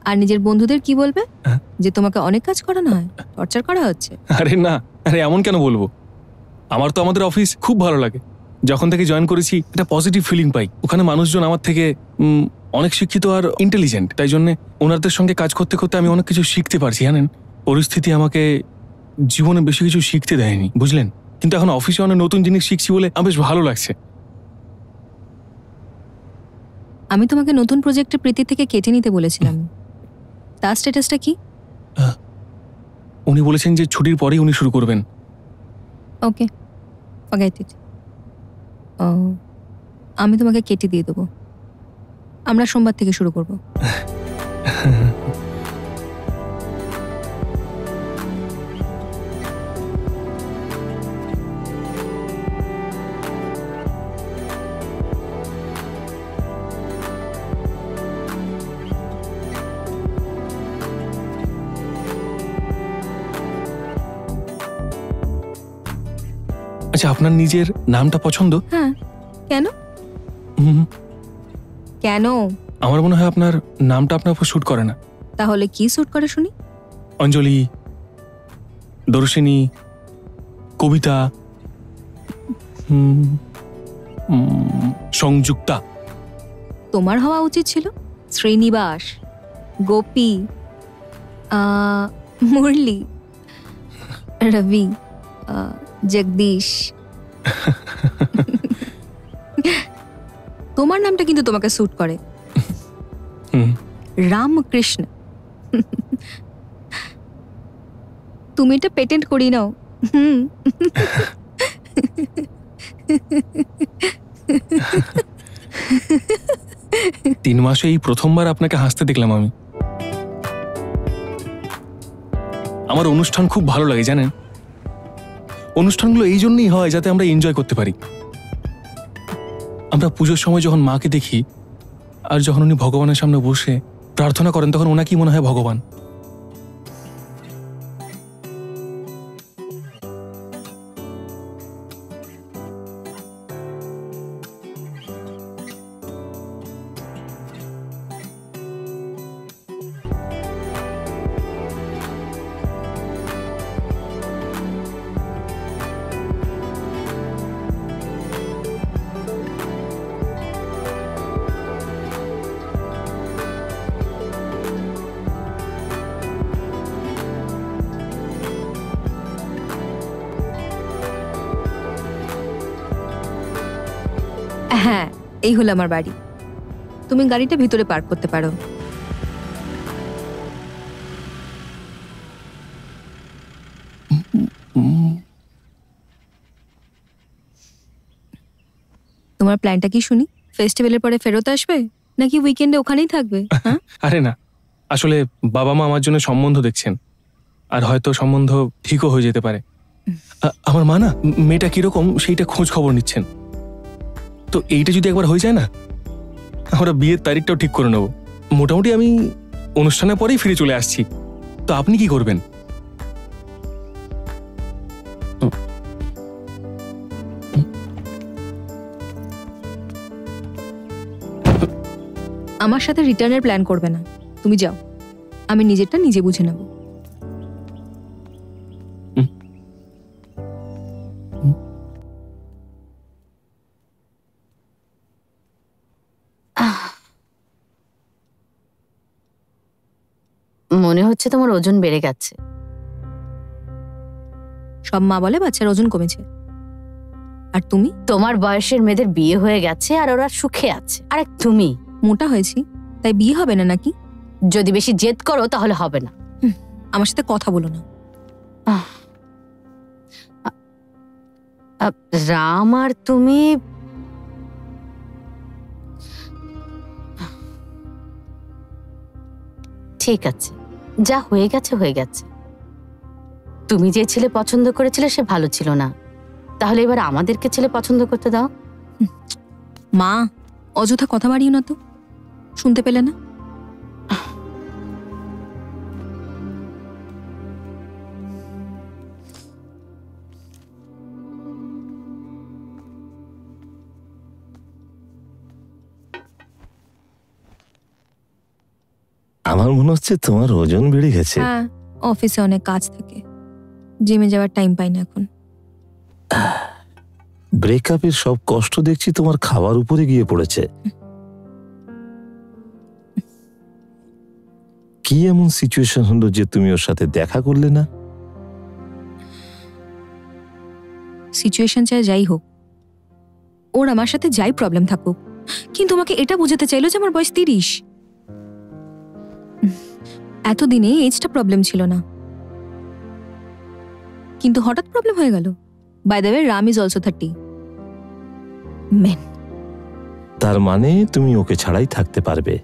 আর নিজের বন্ধুদের কি বলবে যে তোমাকে অনেক কাজ করানো হয়, টর্চার করা হচ্ছে? আরে না, আরে এমন কেন বলবো, আমার তো আমাদের অফিস খুব ভালো লাগে, যখন থেকে জয়েন করেছি একটা পজিটিভ ফিলিং পাই। ওখানে মানুষজন আমার থেকে অনেক শিক্ষিত আর ইন্টেলিজেন্ট, তাই জন্য ওনাদের সঙ্গে কাজ করতে করতে আমি অনেক কিছু শিখতে পারছি। জানেন পরিস্থিতি আমাকে জীবনে বেশি কিছু শিখতে দেয়নি, বুঝলেন, কিন্তু এখন অফিসে অনেক নতুন জিনিস শিখছি বলে আমার বেশ ভালো লাগছে। আমি তোমাকে নতুন প্রজেক্টের প্রীতি থেকে কেটে নিতে বলেছিলাম, তার স্ট্যাটাসটা কি? উনি বলেছেন যে ছুটির পরেই উনি শুরু করবেন। Okay forget. আমি তোমাকে কেটে দিয়ে দেবো, আমরা সোমবার থেকে শুরু করব। আচ্ছা আপনার নিজের নামটা পছন্দ? হ্যাঁ কেন? কেন? আমার মনে হয় আপনার নামটা আপনার উপর স্যুট করে না। তাহলে কি স্যুট করে শুনি? অঞ্জলি, দর্শিনী, কবিতা, সংযুক্তা। তোমার হওয়া উচিত ছিল শ্রীনিবাস, গোপী, মুরলি, রবি, জগদীশ। তোমার নামটা কিন্তু তোমাকে স্যুট করে, রামকৃষ্ণ। তুমি এটা পেটেন্ট করি নাও। তিন মাসে এই প্রথমবার আপনাকে হাসতে দেখলাম আমি। আমার অনুষ্ঠান খুব ভালো লাগে জানেন, অনুষ্ঠানগুলো এই জন্যই হয় যাতে আমরা এনজয় করতে পারি। আমরা পুজোর সময় যখন মাকে দেখি আর যখন উনি ভগবানের সামনে বসে প্রার্থনা করেন, তখন ওনাকেই মনে হয় ভগবান। হ্যাঁ, এই হলো আমার বাড়ি। তুমি গাড়িটা ভিতরে পার্ক করতে পারো। তোমার প্ল্যানটা কি শুনি? ফেস্টিভ্যালের পরে ফেরত আসবে নাকি উইকেন্ডে ওখানেই থাকবে? আরে না, আসলে বাবা মা আমার জন্য সম্বন্ধ দেখছেন, আর হয়তো সম্বন্ধ ঠিকও হয়ে যেতে পারে। আমার মা না মেয়েটা কিরকম সেইটা খোঁজ খবর নিচ্ছেন, তো এইটা যদি একবার হয়ে যায় না, আমরা বিয়ের তারিখটাও ঠিক করে নেব। মোটামুটি আমি অনুষ্ঠানের পরেই ফিরে চলে আসছি, তো আপনি কি করবেন? আমার সাথে রিটার্নের প্ল্যান করবে না, তুমি যাও, আমি নিজেরটা নিজে বুঝে নেব। মনে হচ্ছে তোমার ওজন বেড়ে গেছে। সব মা বলে বাচ্চার ওজন কমেছে, আর তুমি? তোমার বয়সের মেয়েদের বিয়ে হয়ে গেছে আর ওরা সুখে আছে, আর তুমি? মোটা হয়েছি তাই বিয়ে হবে না নাকি? যদি বেশি জেদ করো তাহলে হবে না। আমার সাথে কথা বলো না। রাম আর তুমি ঠিক আছে, যা হয়ে গেছে হয়ে গেছে। তুমি যে ছেলে পছন্দ করেছিলে সে ভালো ছিল না, তাহলে এবার আমাদেরকে ছেলে পছন্দ করতে দাও। মা, অযথা কথা বাড়িও না, তো শুনতে পেলে না? আমার মনে হচ্ছে তোমার ওজন বেড়ে গেছে। হ্যাঁ, অফিসে অনেক কাজ থাকে, জিমে যাওয়ার টাইম পাই না এখন। ব্রেকআপের সব কষ্ট দেখছি তোমার খাবার উপরে গিয়ে পড়েছে। কি এমন সিচুয়েশন হলো যে তুমি ওর সাথে দেখা করলে না? সিচুয়েশন চাই যাই হোক, ওর আমার সাথে যাই প্রবলেম থাকুক, কিন্তু আমাকে এটা বোঝাতে চাইলো যে আমার বয়স 30। এতদিনে এইটা প্রবলেম ছিল না, কিন্তু হঠাৎ প্রবলেম হয়ে গেল। By the way, Ram is also 30 men. তার মানে তুমি ওকে ছাড়াই থাকতে পারবে?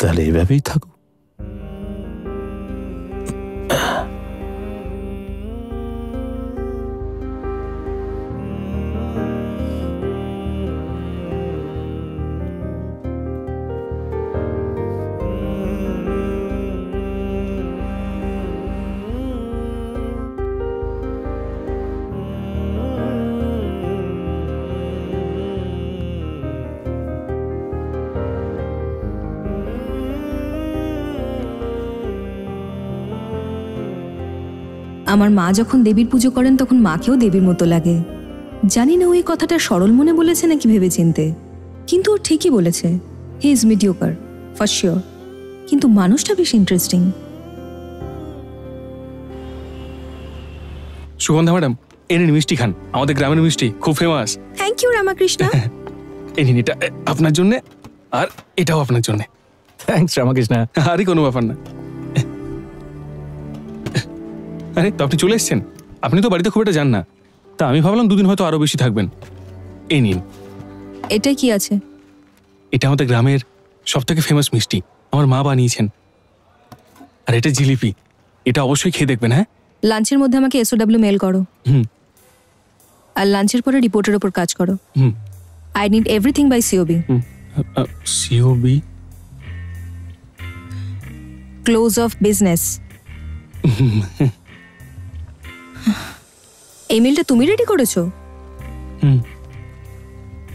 তাহলে এভাবেই থাকো। আমার মা যখন দেবীর পুজো করেন তখন মাকেও দেবীর মতো লাগে। জানি না ওই কথাটা সরল মনে বলেছে নাকি ভেবে চিনতে, কিন্তু ও ঠিকই বলেছে। He is mediocre for sure, কিন্তু মানুষটা বেশ ইন্টারেস্টিং। সুগন্ধা ম্যাডাম, এই নিন মিষ্টি খান, আমাদের গ্রামের মিষ্টি খুব ফেমাস। Thank you Ramakrishna. এই নিন, এটা আপনার জন্য আর এটাও আপনার জন্য। থ্যাংকস রামাকৃষ্ণ। আরই কোনো ব্যাপার না। আরে, তো আপনি চলে এসেছেন? আপনি তো বাড়িতে খুব একটা যান না, তা আমি ভাবলাম দুদিন হয়তো আরও বেশি থাকবেন। এই নিন। এটা কি আছে? এটা আমাদের গ্রামের সবথেকে ফেমাস মিষ্টি, আমার মা বানিয়েছেন। আর এটা জিলিপি, এটা অবশ্যই খেয়ে দেখবেন। হ্যাঁ, লাঞ্চের মধ্যে আমাকে S.O.W. মেল করো। হুম, আর লাঞ্চের পরে রিপোর্টের ওপর কাজ করো। হুম, I need everything by C.O.B. C.O.B. Close of business. এই মেলটা তুমি রেডি করেছো? হুম।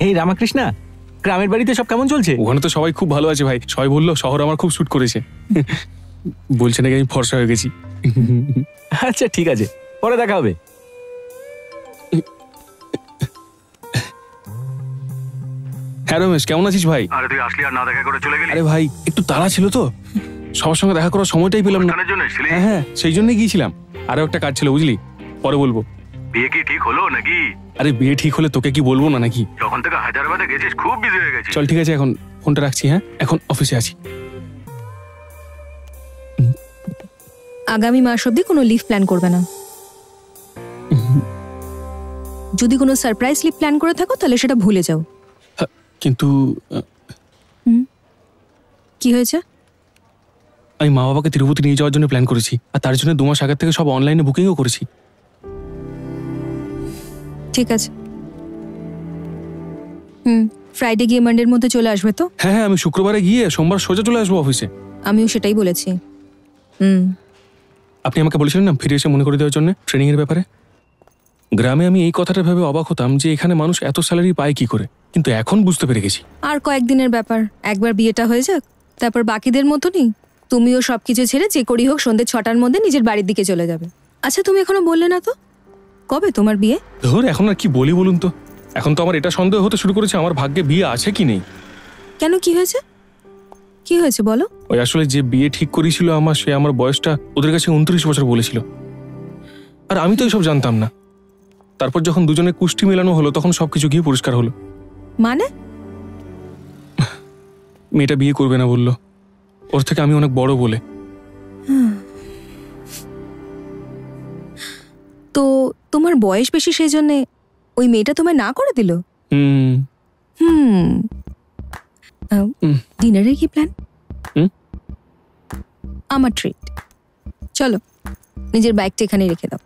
এই রামাকৃষ্ণ, গ্রামের বাড়িতে সব কেমন চলছে? ওখানে তো সবাই খুব ভালো আছে ভাই, সবাই বললো শহর আমার খুব শুট করেছে, বলছে নাকি আমি ফর্সা হয়ে গেছি। আচ্ছা ঠিক আছে, পরে দেখা হবে। হ্যাঁ রমেশ, কেমন আছিস ভাই? আরে তুই আসলি আর না দেখা করে চলে গেলি। আরে ভাই, একটু তাড়া ছিল তো, সবার সঙ্গে দেখা করার সময়টাই পেলাম না। হ্যাঁ, সেই জন্যই গিয়েছিলাম, আরো একটা কাজ ছিল বুঝলি, পরে বলবো। বিয়ে কি ঠিক হলো নাকি? আরে বিয়ে ঠিক হলে তোকে কি বলবো না নাকি? যখন থেকে হায়দ্রাবাদে গেছিস খুব বিজি হয়ে গেছিস। চল ঠিক আছে, এখন ফোনটা রাখছি। হ্যাঁ, এখন অফিসে আছি। আগামী মাস অবধি কোনো লিভ প্ল্যান করবে না। যদি কোনো সারপ্রাইজ লিভ প্ল্যান করে থাকো তাহলে সেটা ভুলে যাও। কিন্তু কি হয়েছে? আমি মা বাবাকে তিরুপতি নিয়ে যাওয়ার জন্য প্ল্যান করেছি, আর তার জন্য 2 মাস আগে থেকে সব অনলাইনে বুকিংও করেছি। ঠিক আছে, ফ্রাইডে গিয়ে মানডের মধ্যে চলে আসবে তো? হ্যাঁ হ্যাঁ, আমি শুক্রবারে গিয়ে সোমবার সোজা চলে আসবো অফিসে। আমিও সেটাই বলেছি। আপনি আমাকে বলেছিলেন না ফিরে এসে মনে করে দেওয়ার জন্য ট্রেনিং এর ব্যাপারে। গ্রামে আমি এই কথাটা ভেবে অবাক হতাম যে এখানে মানুষ এত স্যালারি পায় কি করে, কিন্তু এখন বুঝতে পেরে গেছি। আর কয়েকদিনের ব্যাপার, একবার বিয়েটা হয়ে যাক, তারপর বাকিদের মতনই তুমিও সবকিছু ছেড়ে যে করি হোক সন্ধ্যে 6টার মধ্যে নিজের বাড়ির দিকে চলে যাবে। আচ্ছা, তুমি এখনো বললে না তো কবে তোমার বিয়ে? ধর, এখন আর কি বলি বলুন তো। এখন তো আমার এটা সন্দেহ হতে শুরু করেছে আমার ভাগ্যে বিয়ে আছে কি নেই। কেন, কি হয়েছে? কি হয়েছে বলো? ওই আসলে যে বিয়ে ঠিক করেছিল আমার, সে আমার বয়সটা ওদের কাছে 29 বছর বলেছিল, আর আমি তো এইসব জানতাম না। তারপর যখন দুজনে কুষ্টি মেলানো হলো তখন সবকিছু গিয়ে পরিষ্কার হলো। মানে মেয়েটা বিয়ে করবে না বললো, ওর থেকে আমি অনেক বড় বলে। তো তোমার বয়স বেশি সেই জন্য ওই মেয়েটা তোমায় না করে দিল? ডিনারের কি প্ল্যান? আমার ট্রিট। চলো, নিজের বাইকটা এখানে রেখে দাও।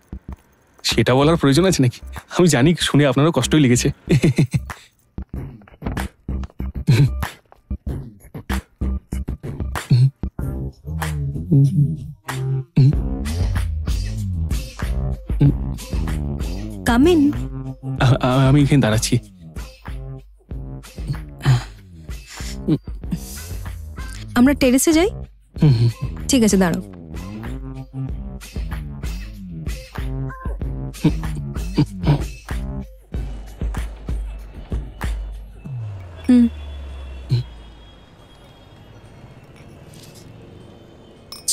সেটা বলার প্রয়োজন আছে নাকি? আমি জানি শুনে আপনারও কষ্টই লেগেছে। কামিন, আমি এখানে দাঁড়াচ্ছি। আমরা টেরেসে যাই? ঠিক আছে, দাঁড়াও।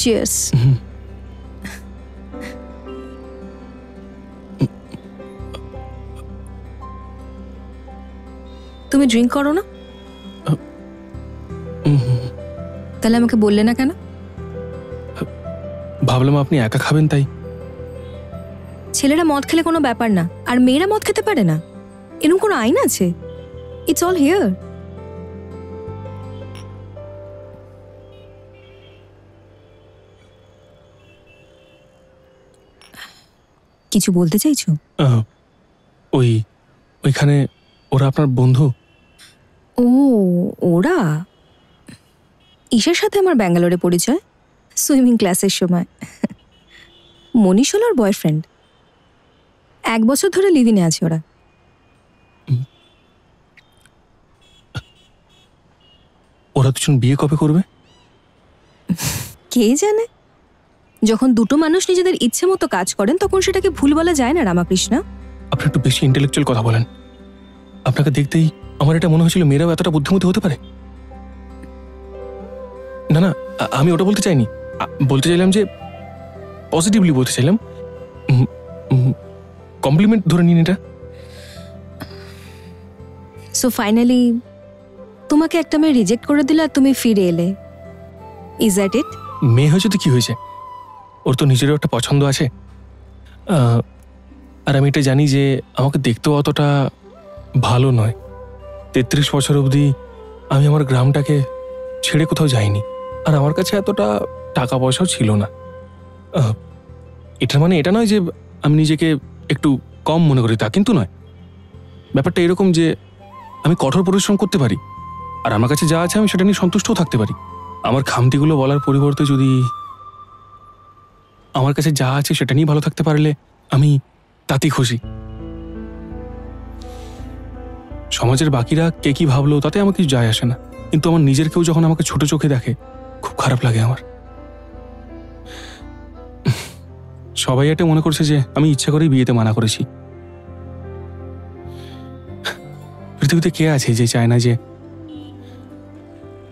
Cheers. তুমি ড্রিঙ্ক করো না? তাহলে আমাকে বললে না কেন? ভাবলাম আপনি একা খাবেন তাই। ছেলেরা মদ খেলে কোনো ব্যাপার না, আর মেয়েরা মদ খেতে পারে না, এরকম কোনো আইন আছে? It's all here. কিছু বলতে চাইছো? ওইখানে ওরা আপনার বন্ধু? ও, ওরা ঈশার সাথে আমার ব্যাঙ্গালোরে পরিচয়, সুইমিং ক্লাসের সময়। মনিশ হল ওর বয়ফ্রেন্ড, 1 বছর ধরে লিভিনে আছে ওরা। ওরা দুজন বিয়ে কবে করবে কে জানে? যখন দুটো মানুষ নিজেদের ইচ্ছে মতো কাজ করেন তখন সেটাকে ভুল বলা যায় না রামাকৃষ্ণ। আপনি একটু বেশি ইন্টেলেকচুয়াল কথা বলেন। আপনাকে দেখতেই আমার এটা মনে হয়েছিল মেয়েরাও এতটা বুদ্ধিমতী হতে পারে। না না, আমি ওটা বলতে চাইনি। বলতে চাইলাম যে পজিটিভলি বলতে চাইলাম, কমপ্লিমেন্ট ধরে নিন এটা। সো ফাইনালি তোমাকে একটা মেয়ে রিজেক্ট করে দিল আর তুমি ফিরে এলে, ইজ দ্যাট ইট? মেয়ে হয়েছে তো কি হয়েছে, ওর তো নিজেরও একটা পছন্দ আছে। আর আমি এটা জানি যে আমাকে দেখতেও অতটা ভালো নয়। 33 বছর অবধি আমি আমার গ্রামটাকে ছেড়ে কোথাও যাইনি, আর আমার কাছে এতটা টাকা পয়সাও ছিল না। এটার মানে এটা নয় যে আমি নিজেকে একটু কম মনে করি, তা কিন্তু নয়। ব্যাপারটা এরকম যে আমি কঠোর পরিশ্রম করতে পারি, আর আমার কাছে যা আছে আমি সেটা নিয়ে সন্তুষ্টও থাকতে পারি। আমার খামতিগুলো বলার পরিবর্তে যদি আমার কাছে যা আছে সেটা নিয়ে ভালো থাকতে পারলে আমি তাতেই খুশি। সমাজের বাকিরা কে কি ভাবলো তাতে আমার কিছু যায় আসে না, কিন্তু আমার নিজের কেউ যখন আমাকে ছোট চোখে দেখে খুব খারাপ লাগে আমার। সবাই এটা মনে করছে যে আমি ইচ্ছা করেই বিয়েতে মানা করেছি। পৃথিবীতে কে আছে যে চায় না যে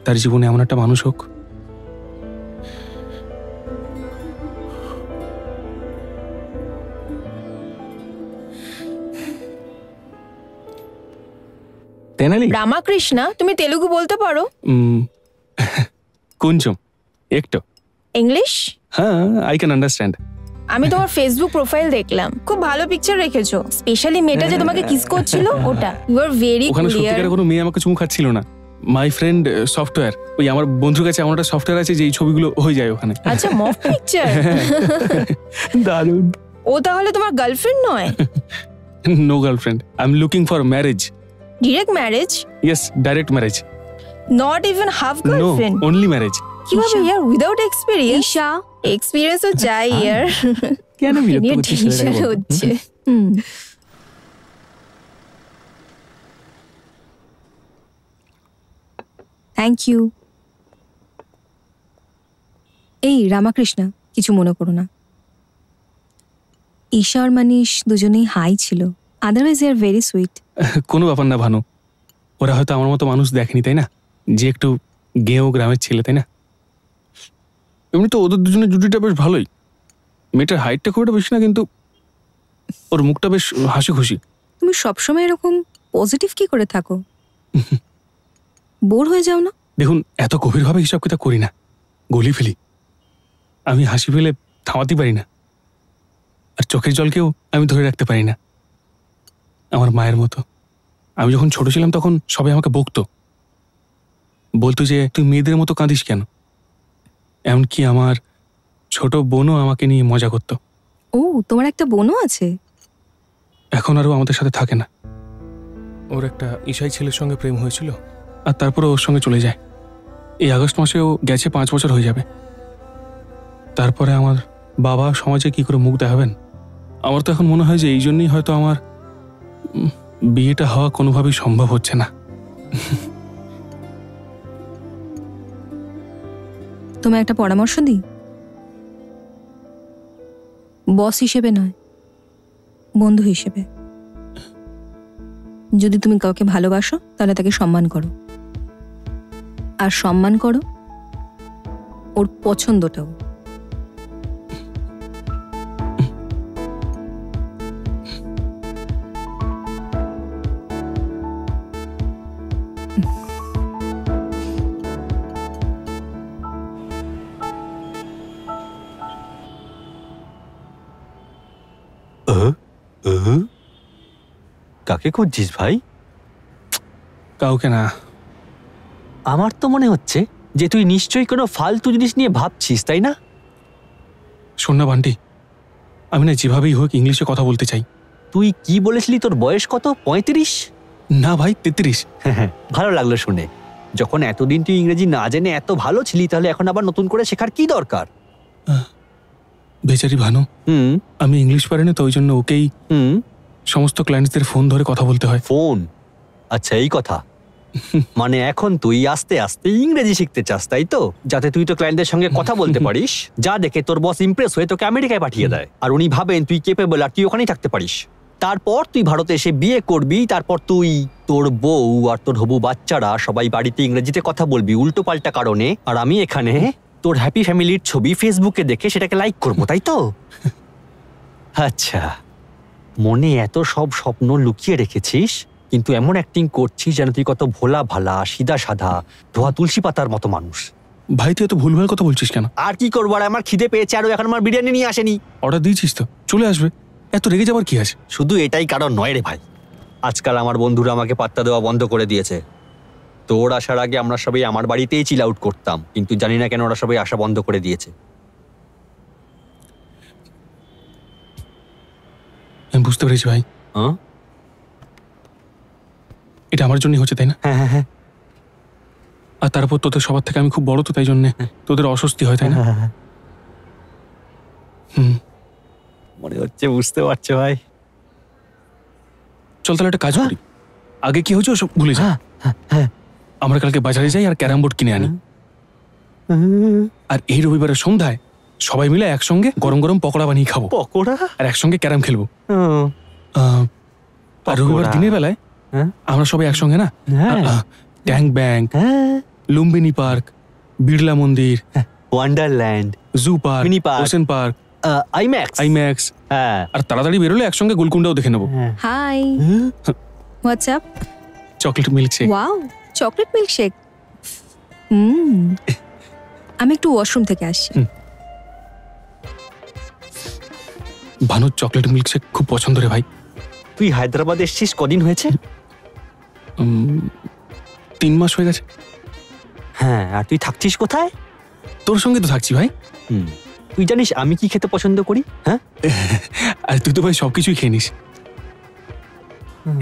তার জীবনে এমন একটা মানুষ হোক? तेनाली रामकृष्णा तुम्हें तेलुगु बोलते पारो कुंचम एक तो इंग्लिश हाँ आई कैन अंडरस्टैंड আমি তোমার ফেসবুক প্রোফাইল দেখলাম খুব ভালো পিকচার রেখেছো স্পেশালি মেয়েটা যে তোমাকে কিস করছিল ওটা ইউ আর ভেরি ক্লিয়ার ওখানে সত্যিকারে কোনো মেয়ে আমাকে চুমু খাচ্ছিল না মাই ফ্রেন্ড সফটওয়্যার ওই আমার বন্ধুর কাছে আমার একটা সফটওয়্যার আছে যেই ছবিগুলো হয়ে যায় ওখানে আচ্ছা মফ পিকচার দারুণ ও তাহলে তোমার গার্লফ্রেন্ড নয় no girlfriend I am looking for marriage direct marriage yes direct marriage not even half girlfriend no only marriage কিভাবে ইয়ার উইদাউট এক্সপেরিয়েন্স ইশা एक्सपीरियंस हो जाए यार क्या ना मेरे को कुछ नहीं लगा थैंक यू ए रामकृष्णा किछु मने करो ना ईशा और मनीष दुजोनेई हाई छिलो otherwise they are very sweet कोनो ব্যাপার না ভানু ওরা হয়তো আমার মতো মানুষ দেখেনি তাই না যে একটু গেও গ্রামের ছেলে তাই না এমনি তো ওদের দুজনের জুটিটা বেশ ভালোই মেয়েটার হাইটটা খুব একটা বেশি না কিন্তু ওর মুখটা বেশ হাসি খুশি তুমি সবসময় এরকম পজিটিভ কি করে থাকো বোর হয়ে যাও না দেখুন এত গভীরভাবে হিসাব কিতাব করি না গলি ফেলি আমি হাসি ফেলে থামাতে পারি না আর চোখের জলকেও আমি ধরে রাখতে পারি না আমার মায়ের মতো আমি যখন ছোট ছিলাম তখন সবাই আমাকে বকতো বলতো যে তুই মেয়েদের মতো কাঁদিস কেন এমনকি আমার ছোট বোনও আমাকে নিয়ে মজা করত ও তোমার একটা বোনও আছে এখন আর ও আমাদের সাথে থাকে না ওর একটা ঈশাই ছেলের সঙ্গে প্রেম হয়েছিল আর তারপর ওর সঙ্গে চলে যায় এই আগস্ট মাসে ও গেছে 5 বছর হয়ে যাবে তারপরে আমার বাবা সমাজে কি করে মুখ দেখাবেন আমার তো এখন মনে হয় যে এই জন্যই হয়তো আমার বিয়েটা হওয়া কোনোভাবেই সম্ভব হচ্ছে না তোমায় একটা পরামর্শ দিই বস হিসেবে নয় বন্ধু হিসেবে যদি তুমি কাউকে ভালোবাসো তাহলে তাকে সম্মান করো আর সম্মান করো ওর পছন্দটাও কাকে খুঁজছিস ভাই কাউকে না আমার তো মনে হচ্ছে যে তুই নিশ্চয়ই কোনো ফালতু জিনিস নিয়ে ভাবছিস তাই না শোন না বান্টি আমি না যেভাবেই হোক ইংলিশে কথা বলতে চাই তুই কি বলেছিলি তোর বয়স কত 35 না ভাই 33 হ্যাঁ ভালো লাগলো শুনে যখন এতদিন তুই ইংরেজি না জেনে এত ভালো ছিলি তাহলে এখন আবার নতুন করে শেখার কি দরকার বেচারি ভানু আমি ইংলিশ পারি না তো ওই জন্য ওকেই সমস্ত ক্লায়েন্টদের ফোন ধরে কথা বলতে হয় ফোন আচ্ছা এই কথা মানে এখন তুই আস্তে আস্তে ইংরেজি শিখতে চাস তাই তো যাতে তুই তো ক্লায়েন্টদের সঙ্গে কথা বলতে পারিস যা দেখে তোর বস ইমপ্রেস হয়ে তোকে আমেরিকায় পাঠিয়ে দেয় আর উনি ভাবেন তুই কেপেবল আর তুই ওখানেই থাকতে পারিস তারপর তুই ভারতে এসে বিয়ে করবি তারপর তুই তোর বউ আর তোর হবু বাচ্চারা সবাই বাড়িতে ইংরেজিতে কথা বলবি উল্টো পাল্টা কারণে আর আমি এখানে তোর হ্যাপি ফ্যামিলির ছবি ফেসবুকে দেখে সেটাকে লাইক করবো তাই তো আচ্ছা মনে এত সব স্বপ্ন লুকিয়ে রেখেছিস কিন্তু এমন অ্যাক্টিং করছিস যেন তুই কত ভোলা ভালা সিধা সাধা ধোয়া তুলসী পাতার মতো মানুষ ভাই তুই এত ভুলভাল কথা বলছিস কেন আর কি করবো আর আমার খিদে পেয়েছে আর এখন আমার বিরিয়ানি নিয়ে আসেনি অর্ডার দিয়েছিস তো চলে আসবে এত রেগে যাবার কি আছে শুধু এটাই কারণ নয় রে ভাই আজকাল আমার বন্ধুরা আমাকে পাত্তা দেওয়া বন্ধ করে দিয়েছে তো ওর আসার আগে আমরা সবাই আমার বাড়িতেই চিল আউট করতাম কিন্তু জানি না কেন ওরা সবাই আসা বন্ধ করে দিয়েছে আমি বুঝতে পেরেছি ভাই এটা আমার জন্যই হচ্ছে তাই না আর তারপর তোদের সবার থেকে আমি খুব বড় তো তাই জন্য তোদের অস্বস্তি হয় তাই না মনে হচ্ছে বুঝতে পারছে ভাই চল তাহলে একটা কাজ করি আগে কি হয়েছে ওসব ভুলে যা আমরা কালকে বাজারে যাই আর ক্যারাম বোর্ড কিনে আনি আর এই রবিবারের সন্ধ্যায় সবাই মিলে একসঙ্গে গরম গরম পকোড়া বানিয়ে খাবো পকোড়া আর একসঙ্গে ক্যারাম খেলবো আর রবিবার দিনের বেলায় আমরা সবাই একসঙ্গে না Tank Bund Lumbini park Birla Mandir Wonderland zoo park mini park ocean park IMAX IMAX আর তাড়াতাড়ি বেরোলে একসঙ্গে গোলকুন্ডাও দেখে নেবো hi what's up chocolate milkshake. Wow, chocolate milkshake. Hmm. I'm going to washroom. Bhanu chocolate milkshake खूब पसंद रे भाई। তুই হায়দ্রাবাদে এসেছিস কদিন হয়েছে? 3 মাস হয়ে গেছে। হ্যাঁ, আর তুই থাকছিস কোথায়? তোর সঙ্গে তো থাকছি ভাই। তুই জানিস আমি কি খেতে পছন্দ করি? হ্যাঁ, আর তুই তো ভাই সবকিছুই খেয়ে নিস।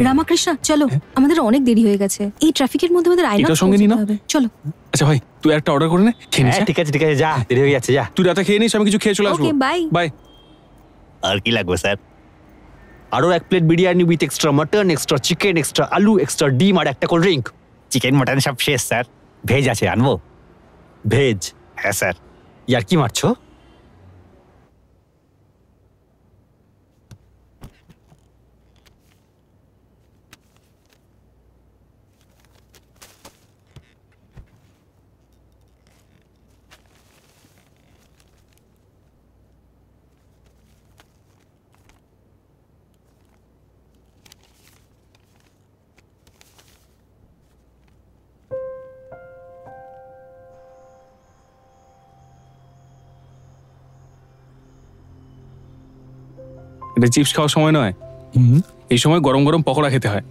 রামকৃষ্ণ চলো, আমাদের অনেক দেরি হয়ে গেছে। এই ট্রাফিকের মধ্যে আমাদের আইনক্স সঙ্গে নিয়ে নাও। চলো। আচ্ছা ভাই, তুই একটা অর্ডার করে নে, খেয়ে নিস। ঠিক আছে ঠিক আছে, যা দেরি হয়ে যাচ্ছে, যা। তুই রাতে খেয়ে নিস, আমি কিছু খেয়ে চলে আসবো। ওকে বাই বাই। আর কি লাগবে স্যার? আরও 1 plate biryani with extra mutton, extra chicken, extra আলু, এক্সট্রা ডিম আর একটা কোল্ড ড্রিঙ্ক। চিকেন মটন সব শেষ স্যার। ভেজ আছে, আনবো? ভেজ? হ্যাঁ স্যার। ইয়ার কি মারছো? এটা চিপস খাওয়ার সময় নয়, এই সময় গরম গরম পকোড়া খেতে হয়।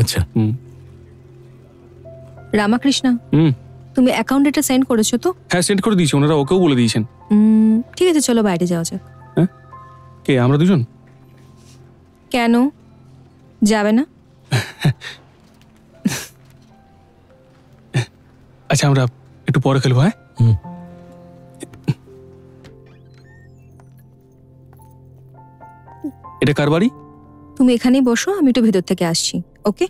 আচ্ছা রামকৃষ্ণ, তুমি অ্যাকাউন্ট এটা সেন্ড করেছো তো? হ্যাঁ সেন্ড করে দিয়েছি, ওনারা ওকেও বলে দিয়েছেন। ঠিক আছে চলো বাইরে যাওয়া যাক। কে আমরা দুজন? কেন যাবে না? আচ্ছা আমরা একটু পরে খেলবো। হ্যাঁ এটা কার বাড়ি? তুমি এখানেই বসো, আমি একটু ভেতর থেকে আসছি। ওকে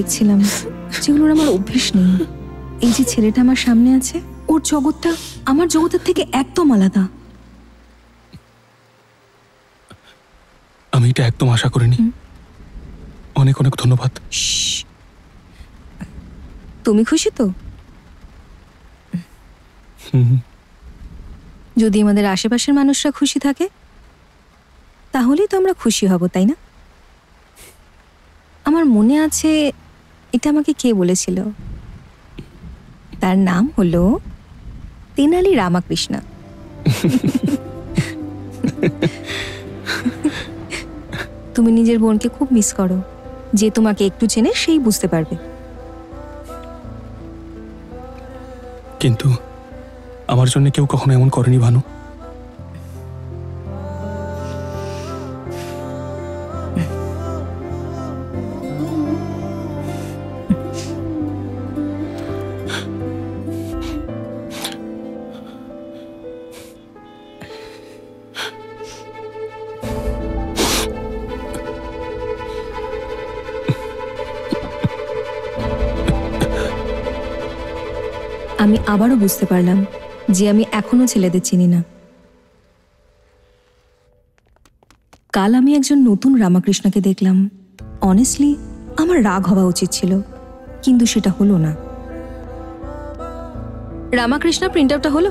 দেখছিলাম যেগুলোর আমার অভ্যেস নেই। এই যে ছেলেটা আমার সামনে আছে, ওর জগৎটা আমার জগতের থেকে একদম আলাদা। আমি এটা একদম আশা করিনি। অনেক অনেক ধন্যবাদ। তুমি খুশি তো? যদি আমাদের আশেপাশের মানুষরা খুশি থাকে তাহলেই তো আমরা খুশি হব, তাই না? আমার মনে আছে এটা আমাকে কে বলেছিল, তার নাম হলো তেনালি রামাকৃষ্ণ। তুমি নিজের বোনকে খুব মিস করো। যে তোমাকে একটু চেনে সেই বুঝতে পারবে। কিন্তু আমার জন্য কেউ কখনো এমন করেনি ভানু। আমি আবারও বুঝতে পারলাম যে আমি এখনো ছেলেদের চিনি না। কাল আমি একজন নতুন রামাকৃষ্ণকে দেখলাম। অনেস্টলি আমার রাগ হওয়া উচিত ছিল, কিন্তু সেটা হলো না। রামাকৃষ্ণ, প্রিন্ট আউটটা হলো?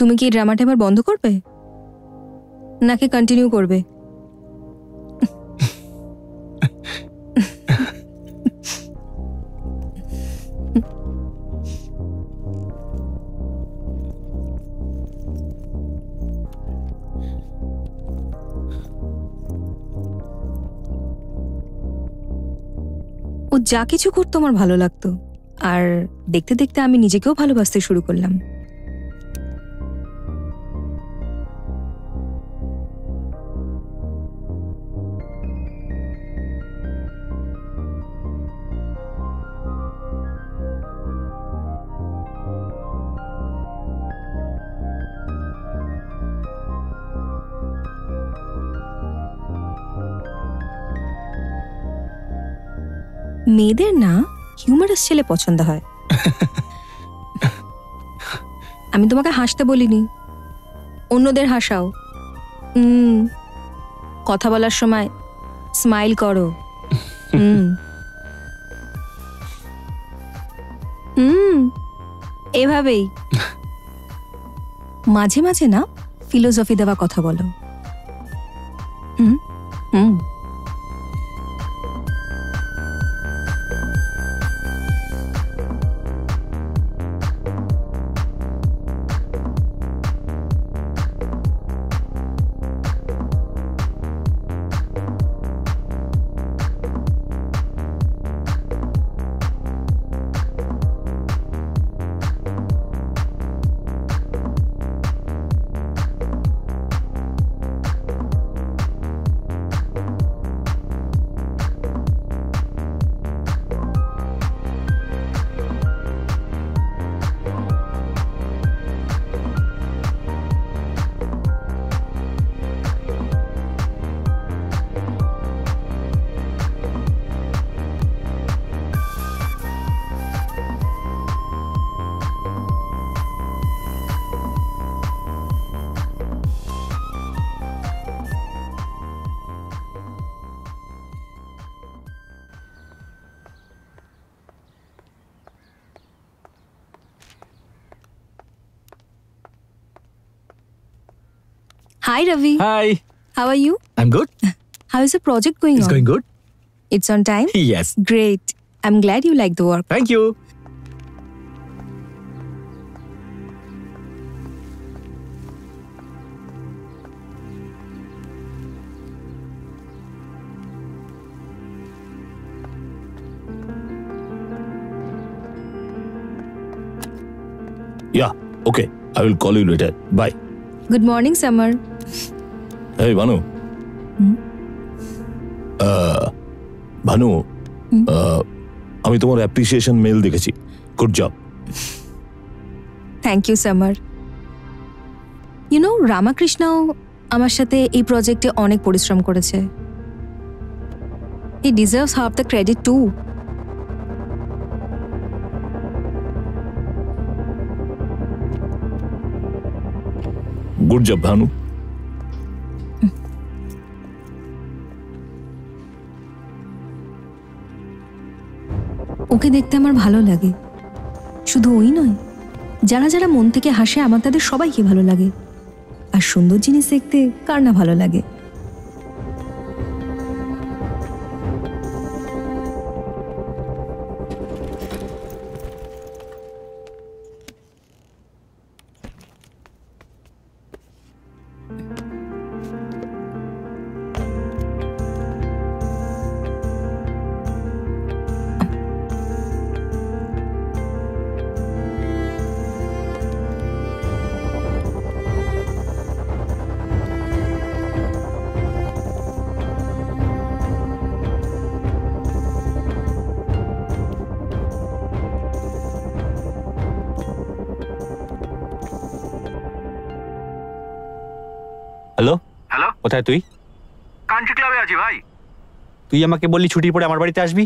তুমি কি ড্রামাটা এবার বন্ধ করবে নাকি কন্টিনিউ করবে? ও যা কিছু করতো আমার ভালো লাগতো, আর দেখতে দেখতে আমি নিজেকেও ভালোবাসতে শুরু করলাম। মেয়েদের না, হিউমারাস ছেলে পছন্দ হয়। আমি তোমাকে হাসতে বলিনি, অন্যদের হাসাও। কথা বলার সময় স্মাইল করো। এভাবেই মাঝে মাঝে না ফিলোসফি দেওয়া কথা বলো। Hi Ravi. Hi. How are you? I'm good. How is the project going on? It's going good. It's on time? Yes. Great. I'm glad you like the work. Thank you. Yeah. Okay. I will call you later. Bye. Good morning, Samar. Hey Bhanu. Bhanu, আমি তোমার অ্যাপ্রিসিয়েশন মেল দেখেছি। Good job. Thank you Samar. You know, রামাকৃষ্ণও আমার সাথে এই প্রজেক্টে অনেক পরিশ্রম করেছে। He deserves half the credit too. Good job, Bhanu. ওকে দেখতে আমার ভালো লাগে। শুধু ওই নয়, যারা যারা মন থেকে হাসে আমার তাদের সবাইকে ভালো লাগে। আর সুন্দর জিনিস দেখতে কার না ভালো লাগে। হ্যালো হ্যালো, কোথায় তুই? কাঞ্চি ক্লাবে আছি ভাই। তুই আমাকে বললি ছুটির পরে আমার বাড়িতে আসবি।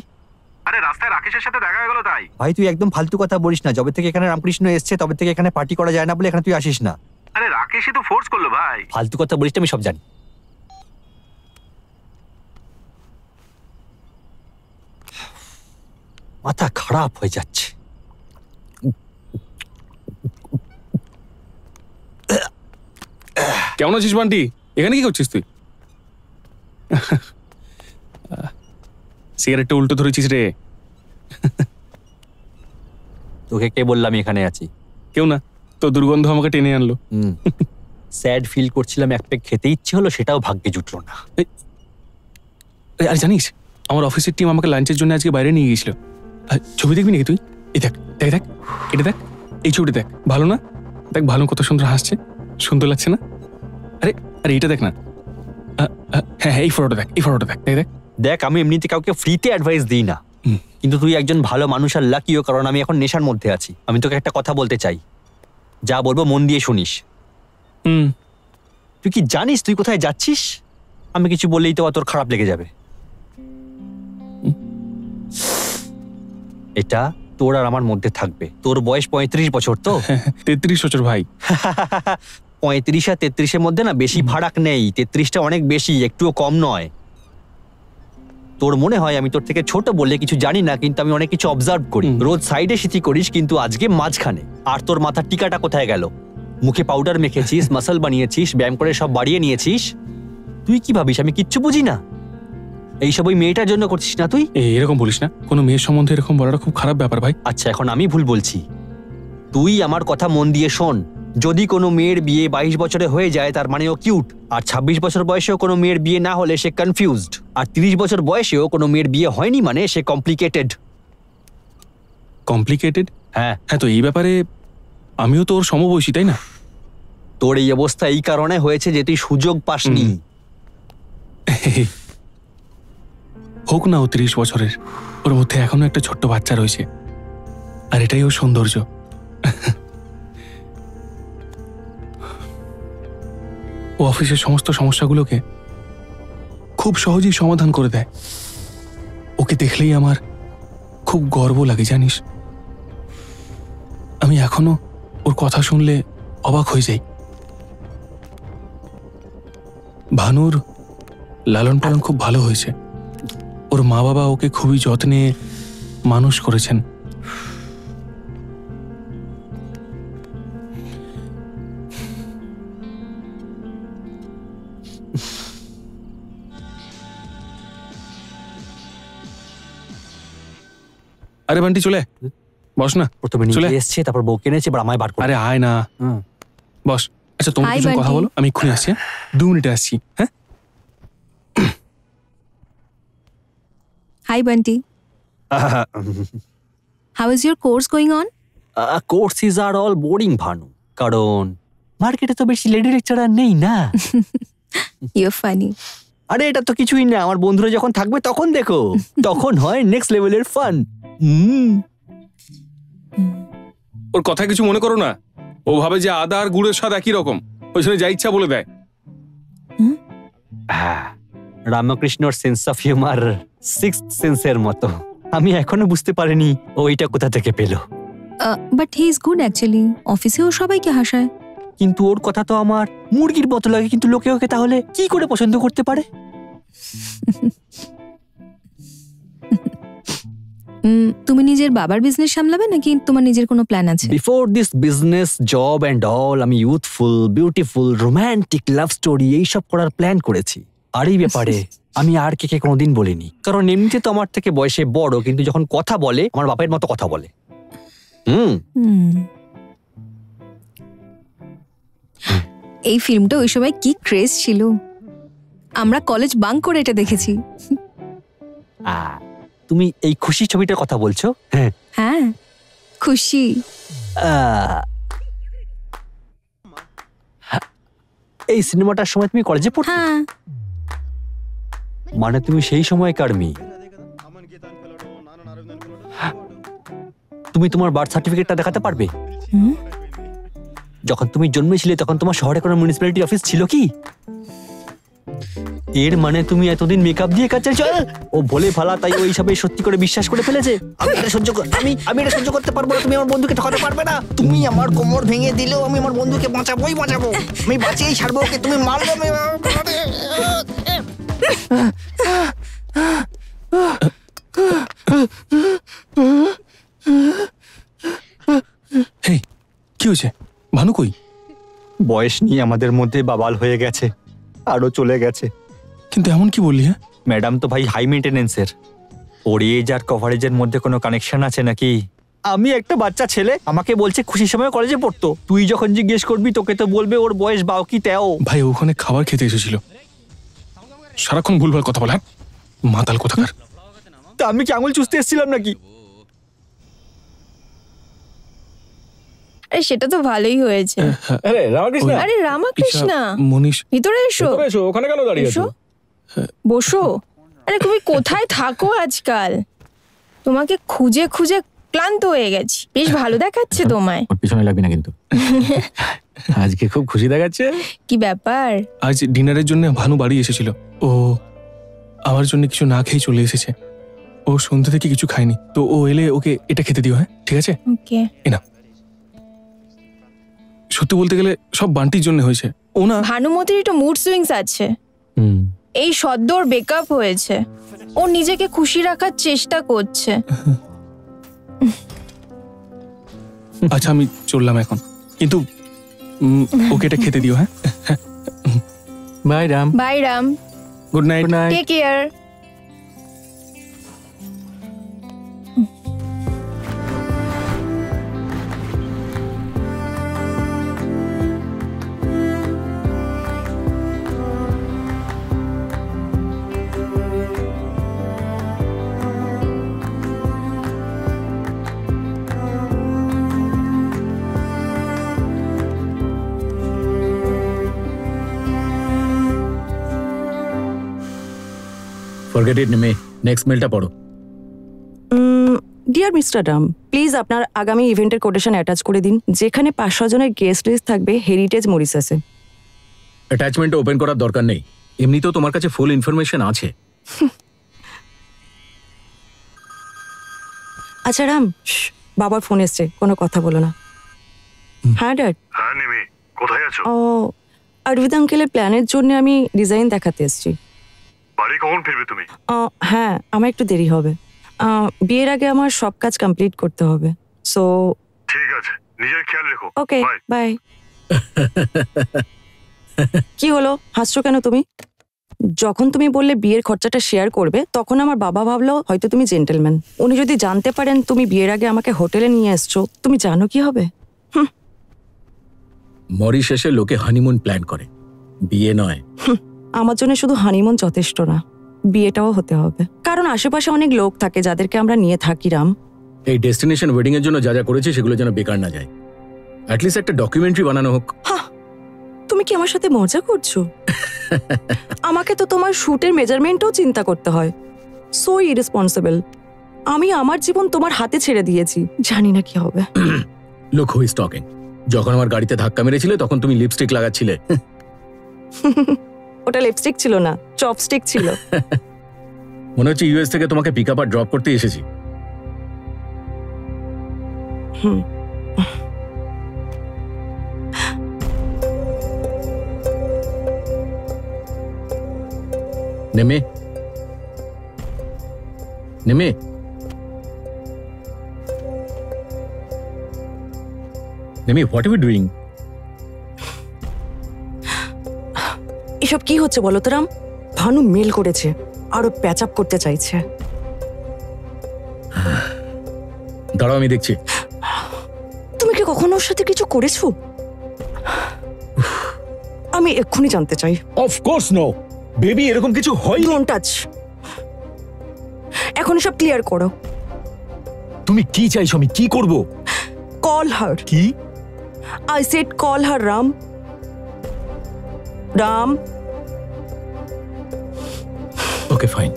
আরে রাস্তায় রাকেশের সাথে দেখা হয়ে গেল তাই। ভাই তুই একদম ফালতু কথা বলিস না, যবে থেকে এখানে রামকৃষ্ণ এসেছে তবে থেকে এখানে পার্টি করা যায় না বলে এখানে তুই আসিস না। আরে রাকেশই তো ফোর্স করলো ভাই। ফালতু কথা বলিস না, আমি সব জানি। মাথা খারাপ হয়ে যাচ্ছে। কেমন আছিস বান্টি? এখানে কি করছিস তুই? সিগারেটটা উল্টো ধরেছিস রে। তোকে কে বললাম এখানে আছি? কেউ না, তো দুর্গন্ধ আমাকে টেনে আনলো। স্যাড ফিল করছিলাম, এক প্যাক খেতে ইচ্ছে হলো, সেটাও ভাগ্যে জুটলো না। আর জানিস আমার অফিসের টিম আমাকে লাঞ্চের জন্য আজকে বাইরে নিয়ে গিয়েছিল। ছবি দেখবি নাকি তুই? এই দেখ দেখ দেখ, এটা দেখ, এই ছবিটা দেখ, ভালো না? দেখ ভালো কত সুন্দর হাসছে, সুন্দর লাগছে না? আরে আরে এটা দেখ না, হ্যাঁ হ্যাঁ এই ফটোটা দেখ, এই ফটোটা দেখ দেখ দেখ দেখ। আমি এমনিতে কাউকে ফ্রিতে অ্যাডভাইস দিই না, কিন্তু তুই একজন ভালো মানুষ আর লাকিও, কারণ আমি এখন নেশার মধ্যে আছি। আমি তোকে একটা কথা বলতে চাই, যা বলবো মন দিয়ে শুনিস। তুই কি জানিস তুই কোথায় যাচ্ছিস? আমি কিছু বললেই তো তোর খারাপ লেগে যাবে। এটা তোর আর আমার মধ্যে থাকবে। তোর বয়স 35 বছর, তো 33 বছর ভাই। 35 আর 33-এর মধ্যে না বেশি ফারাক নেই, 33টা অনেক বেশি, একটুও কম নয়। তোর মনে হয় আমি তোর থেকে ছোট বলে কিছু জানি না, কিন্তু আমি অনেক কিছু অবজার্ভ করি। রোজ সাইডে সিটি করিস, কিন্তু আজকে মাঝখানে। আর তোর মাথার টিকাটা কোথায় গেল? মুখে পাউডার মেখেছিস, মাসল বানিয়েছিস, ব্যায়াম করে সব বাড়িয়ে নিয়েছিস। তুই কি ভাবিস আমি কিচ্ছু বুঝি না? এইসব ওই মেয়েটার জন্য করছিস না তুই? এরকম বলিস না, কোনো মেয়ের সম্বন্ধে এরকম বলাটা খুব খারাপ ব্যাপার ভাই। আচ্ছা এখন আমি ভুল বলছি, তুই আমার কথা মন দিয়ে শোন। যদি কোনো মেয়ের বিয়ে 22 বছরে হয়ে যায় তার মানে ও কিউট, আর 26 বছর বয়সেও কোনো মেয়ের বিয়ে না হলে সে কনফিউজড, আর 30 বছর বয়সেও কোনো মেয়ের বিয়ে হয়নি মানে সে কমপ্লিকেটেড। কমপ্লিকেটেড? হ্যাঁ হ্যাঁ, তো এই ব্যাপারে আমিও তোর সমবয়সী, তাই না? তোর এই অবস্থা এই কারণে হয়েছে যে তুই সুযোগ পাসনি। হোক না ও 30 বছরের, ওর মধ্যে এখনো একটা ছোট্ট বাচ্চা রয়েছে, আর এটাই ওর সৌন্দর্য। ও অফিসের সমস্ত সমস্যাগুলোকে খুব সহজেই সমাধান করে দেয়। ওকে দেখলেই আমার খুব গর্ব লাগে জানিস। আমি এখনো ওর কথা শুনলে অবাক হয়ে যাই। ভানুর লালন পালন খুব ভালো হয়েছে, ওর মা বাবা ওকে খুবই যত্নে মানুষ করেছেন। আরে বান্টি চলে বস না, প্রথমে চলে এসছে তারপর বউকে এনেছে, এবার আমায় বার করে। আরে আয় না বস। আচ্ছা তোমার কিছু কথা বলো, আমি এক্ষুনি আসছি, 2 মিনিটে আসছি। হ্যাঁ Hi Bunty. How is your course going on? Courses are all boring Bhanu. Karon market e to beshi lady lecturer nei na. You're funny. Are eta to kichui na, amar bondhura jokhon thakbe tokhon dekho, tokhon hoy next level er fun. Or kotha kichu mone koro na, o bhabe je adar gurer swad ekই rokom, oi shone ja iccha bole dey. Ramakrishna's sense of humor 6th sense এর মতো, আমি এখনো বুঝতে পারিনি ও এটা কোথা থেকে পেল। But he is good actually, অফিসেও সবাইকে হাসায়। কিন্তু ওর কথা তো আমার মুরগির মতো লাগে, কিন্তু লোকে ওকে তাহলে কি করে পছন্দ করতে পারে? তুমি নিজের বাবার বিজনেস সামলাবে নাকি তোমার নিজের কোনো প্ল্যান আছে? Before this business, job and all, আমি youthful, beautiful, romantic, love story এইসব করার প্ল্যান করেছি। আর এই ব্যাপারে আমি আর কে কোনোদিন বলিনি, কারণ এমনিতে তো আমার থেকে বয়সে বড়, কিন্তু যখন কথা বলে আমার বাপের মতো কথা বলে। এই ফিল্মটা ওই সময় কি ক্রেজ ছিল, আমরা কলেজ বাঙ্ক করে এটা দেখেছি। তুমি এই খুশি ছবিটার কথা বলছো? হ্যাঁ খুশি। এই সিনেমাটার সময় তুমি কলেজে পড়তে? হ্যাঁ। মানে তুমি সেই সময়কার মেয়ে। তুমি তোমার বার্থ সার্টিফিকেটটা দেখাতে পারবে? যখন তুমি জন্মেছিলে তখন তোমার শহরে কোনো মিউনিসিপ্যালিটি অফিস ছিল কি? এর মানে তুমি এতদিন মেকআপ দিয়ে কাজ চল ও ভোলে ফালা তাই ওই সবে সত্যি করে বিশ্বাস করে ফেলেছে। আমি এটা সহ্য করতে পারবো না। তুমি আমার বন্ধুকে ঠকাতে পারবে না। তুমি আমার কোমর ভেঙে দিলেও আমি আমার বন্ধুকে বাঁচাবোই বাঁচাবো। আমি বাঁচিয়েই ছাড়বো ওকে। তুমি মারলে কি হয়েছে? ভানু কই? বয়স নিয়ে আমাদের মধ্যে বাবাল হয়ে গেছে, আরো চলে গেছে। কিন্তু এমন কি বললি? হ্যাঁ ম্যাডাম তো ভাই হাই মেইনটেনেন্সের। ওর এজ আর কভারেজের মধ্যে কোনো কানেকশন আছে নাকি? আমি একটা বাচ্চা ছেলে, আমাকে বলছে খুশির সময় কলেজে পড়তো। তুই যখন জিজ্ঞেস করবি তোকে তো বলবে ওর বয়স বাও কি তেও। ভাই ওখানে খাবার খেতে এসেছিল, সারাক্ষণ ভুলভাল কথা বলে। মাতাল কোথাকার! তা আমি কি আঙুল চুষতে এসেছিলাম নাকি? আরে সেটা তো ভালোই হয়েছে। আরে রামকৃষ্ণ, আরে রামকৃষ্ণ, মনীষ ভিতরে এসো, ভিতরে এসো। ওখানে কেন দাঁড়িয়ে আছো? বসো। আরে তুমি কোথায় থাকো আজকাল? তোমাকে খুঁজে খুঁজে ক্লান্ত হয়ে গেছি। বেশ ভালো দেখাচ্ছে তোমায়। পিছনে লাগবি না কিন্তু। আজকে খুব খুশি দেখাচ্ছে। কি ব্যাপার? আজ ডিনারের জন্য ভানু বাড়ি এসেছিল। ও আমার জন্য কিছু না খেয়ে চলে এসেছে। ও সন্ধ্যা থেকে কিছু খায়নি, তো ও এলে ওকে এটা খেতে দিও। হ্যাঁ ঠিক আছে। ওকে। এনা সত্যি বলতে গেলে সব বান্টির জন্য হয়েছে। ও না ভানুমতির একটু মুড সুইংস আছে। এই সদ্যর ব্রেকআপ হয়েছে, ও নিজেকে খুশি রাখার চেষ্টা করছে। আচ্ছা আমি চললাম এখন, কিন্তু ওকে এটা খেতে দিও। হ্যাঁ bye Ram. Bye Ram. Good night. Take care. Forget it, Nimi. Next mail ta padho. Dear Mr. Adam, please apnar agami event er quotation attach kore din, jekhane 500 joner guest list thakbe Heritage Mauritius e. Attachment open korar dorkar nei. Emni to tomar kache full information ache. Acha Ram, babar phone esche, kono kotha bolo na. Ha Dad. Ha Nimi, kothay acho? Oh, Arvind uncle er plan er jonne ami design dekhate eschi. বাড়ি কখন ফিরবে তুমি? হ্যাঁ আমার একটু দেরি হবে, বিয়ের আগে আমার সব কাজ কমপ্লিট করতে হবে। সো ঠিক আছে, নিজের খেয়াল রেখো। Okay bye. কি হলো, হাসছো কেন তুমি? যখন তুমি বললে বিয়ের খরচাটা শেয়ার করবে, তখন আমার বাবা ভাবলো হয়তো তুমি জেন্টলম্যান। উনি যদি জানতে পারেন তুমি বিয়ের আগে আমাকে হোটেলে নিয়ে এসছো, তুমি জানো কি হবে? মরিশাসে লোকে হানিমুন প্ল্যান করে, বিয়ে নয়। আমার জন্য শুধু হানিমুন যথেষ্ট না, বিয়েটাও হতে হবে, কারণ আশেপাশে অনেক লোক থাকে যাদেরকে আমরা নিয়ে থাকি। রাম, এই ডেস্টিনেশন ওয়েডিং এর জন্য যা যা করেছি সেগুলো যেন বেকার না যায়। অ্যাট লিস্ট একটা ডকুমেন্টারি বানানো হোক। তুমি কি আমার সাথে মজা করছো? আমাকে তো তোমার শুটের মেজারমেন্টও চিন্তা করতে হয়। So irresponsible. আমি আমার জীবন তোমার হাতে ছেড়ে দিয়েছি, জানি না কি হবে। Look who is talking. যখন আমার গাড়িতে ধাক্কা মেরেছিলে তখন তুমি লিপস্টিক লাগাচ্ছিলে। ওটা লিপস্টিক ছিল না, চপস্টিক ছিল। মনে হচ্ছে ইউএস থেকে তোমাকে পিকআপ আর ড্রপ করতে এসেছি। নেমে নেমে নেমে হোয়াট আর ইউ ডুইং? এসব কি হচ্ছে বলো তো রাম? ভানু মেল করেছে, আরো প্যাচ আপ করতে চাইছে। দাঁড়াও আমি দেখছি। তুমি কি কখনো ওর সাথে কিছু করেছো? আমি এক্ষুনি জানতে চাই। অফ কোর্স নো বেবি, এরকম কিছু হয়। Don't touch. এখন সব ক্লিয়ার করো। তুমি কি চাইছো আমি কি করব? Call her. কি? I said call her Ram. Ram okay fine.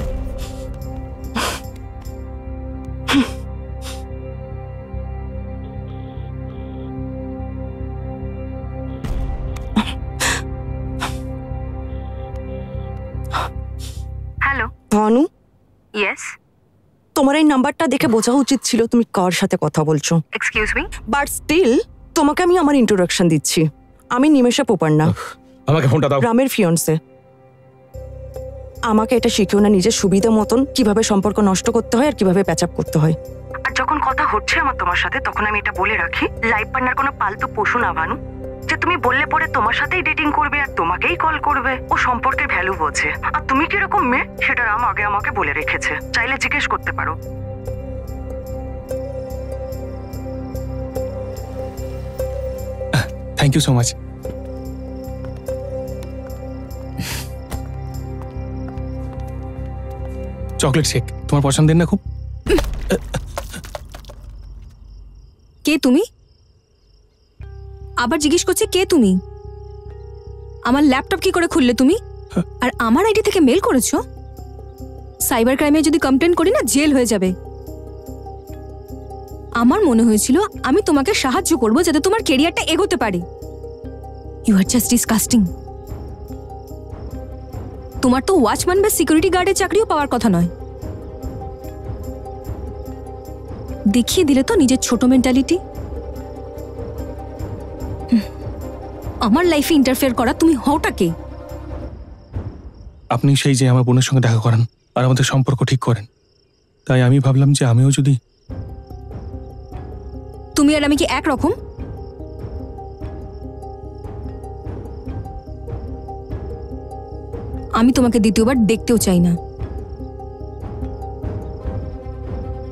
তোমার এই নাম্বারটা দেখে বোঝা উচিত ছিল তুমি কার সাথে কথা বলছো। এক্সকিউজ মি, বাট স্টিল তোমাকে আমি আমার ইন্ট্রোডাকশন দিচ্ছি। আমি নিমেষা পোপান্না। আমাকে ফোনটা দাও। রামের ফিয়ন্সে। আমাকে এটা শিখিও না নিজের সুবিধা মতন কিভাবে সম্পর্ক নষ্ট করতে হয় আর কিভাবে প্যাচআপ করতে হয়। আর যখন কথা হচ্ছে আমার তোমার সাথে, তখন আমি এটা বলে রাখি, লাইফ পার্টনার কোনো পালতু পশু না ভানু, যে তুমি বললে পরে তোমার সাথেই ডেটিং করবে আর তোমাকেই কল করবে। ও সম্পর্কের ভ্যালু বোঝে। আর তুমি কিরকম মেয়ে সেটা রাম আগে আমাকে বলে রেখেছে, চাইলে জিজ্ঞেস করতে পারো। Thank you so much. Chocolate shake তোমার পছন্দের না খুব? কে তুমি? আবার জিজ্ঞেস করছে কে তুমি? আমার ল্যাপটপ কি করে খুললে তুমি? আর আমার আইডি থেকে মেল করেছো? সাইবার ক্রাইমে যদি কমপ্লেন করি না জেল হয়ে যাবে। আমার মনে হয়েছিল আমি তোমাকে সাহায্য করব যাতে তোমার ক্যারিয়ারটা এগোতে পারে। You are just disgusting. তোমার তো ওয়াচম্যান বা সিকিউরিটি গার্ডের চাকরিও পাওয়ার কথা নয়। দেখিয়ে দিলে তো নিজের ছোট মেন্টালিটি। আমার লাইফে ইন্টারফেয়ার করা তুমি হওটা কে? আপনি সেই যে আমার বোনের সঙ্গে দেখা করান আর আমাদের সম্পর্ক ঠিক করেন, তাই আমি ভাবলাম যে আমিও যদি। তুমি আর আমি কি একরকম? আমি তোমাকে দ্বিতীয়বার দেখতেও চাই না।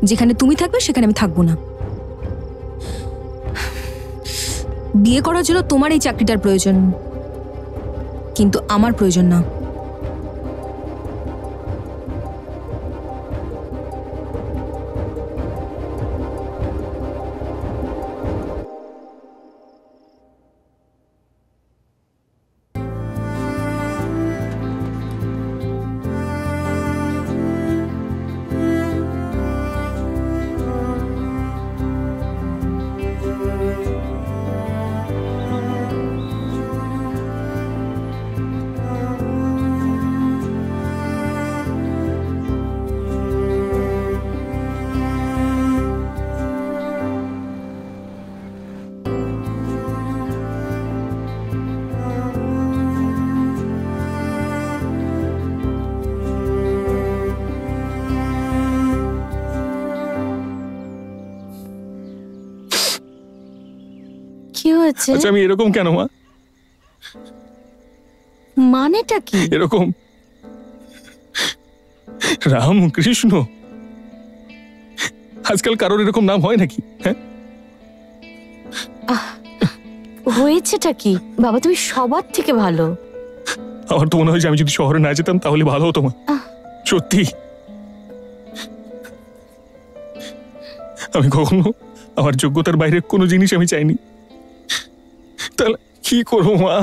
যেখানে তুমি থাকবে সেখানে আমি থাকবো না। বিয়ে করার জন্য তোমার এই চাকরিটার প্রয়োজন, কিন্তু আমার প্রয়োজন না। আচ্ছা আমি এরকম কেন মা? মানেটা কি এরকম? রামকৃষ্ণ, আজকাল কারোর এরকম নাম হয় নাকি? হ্যাঁ হয়েছেটা কি বাবা, তুমি সবার থেকে ভালো। আমার তো মনে হয় যে আমি যদি শহরে না যেতাম তাহলে ভালো হতো মা। সত্যি আমি কখনো আমার যোগ্যতার বাইরে কোনো জিনিস আমি চাইনি। কি করবো মা,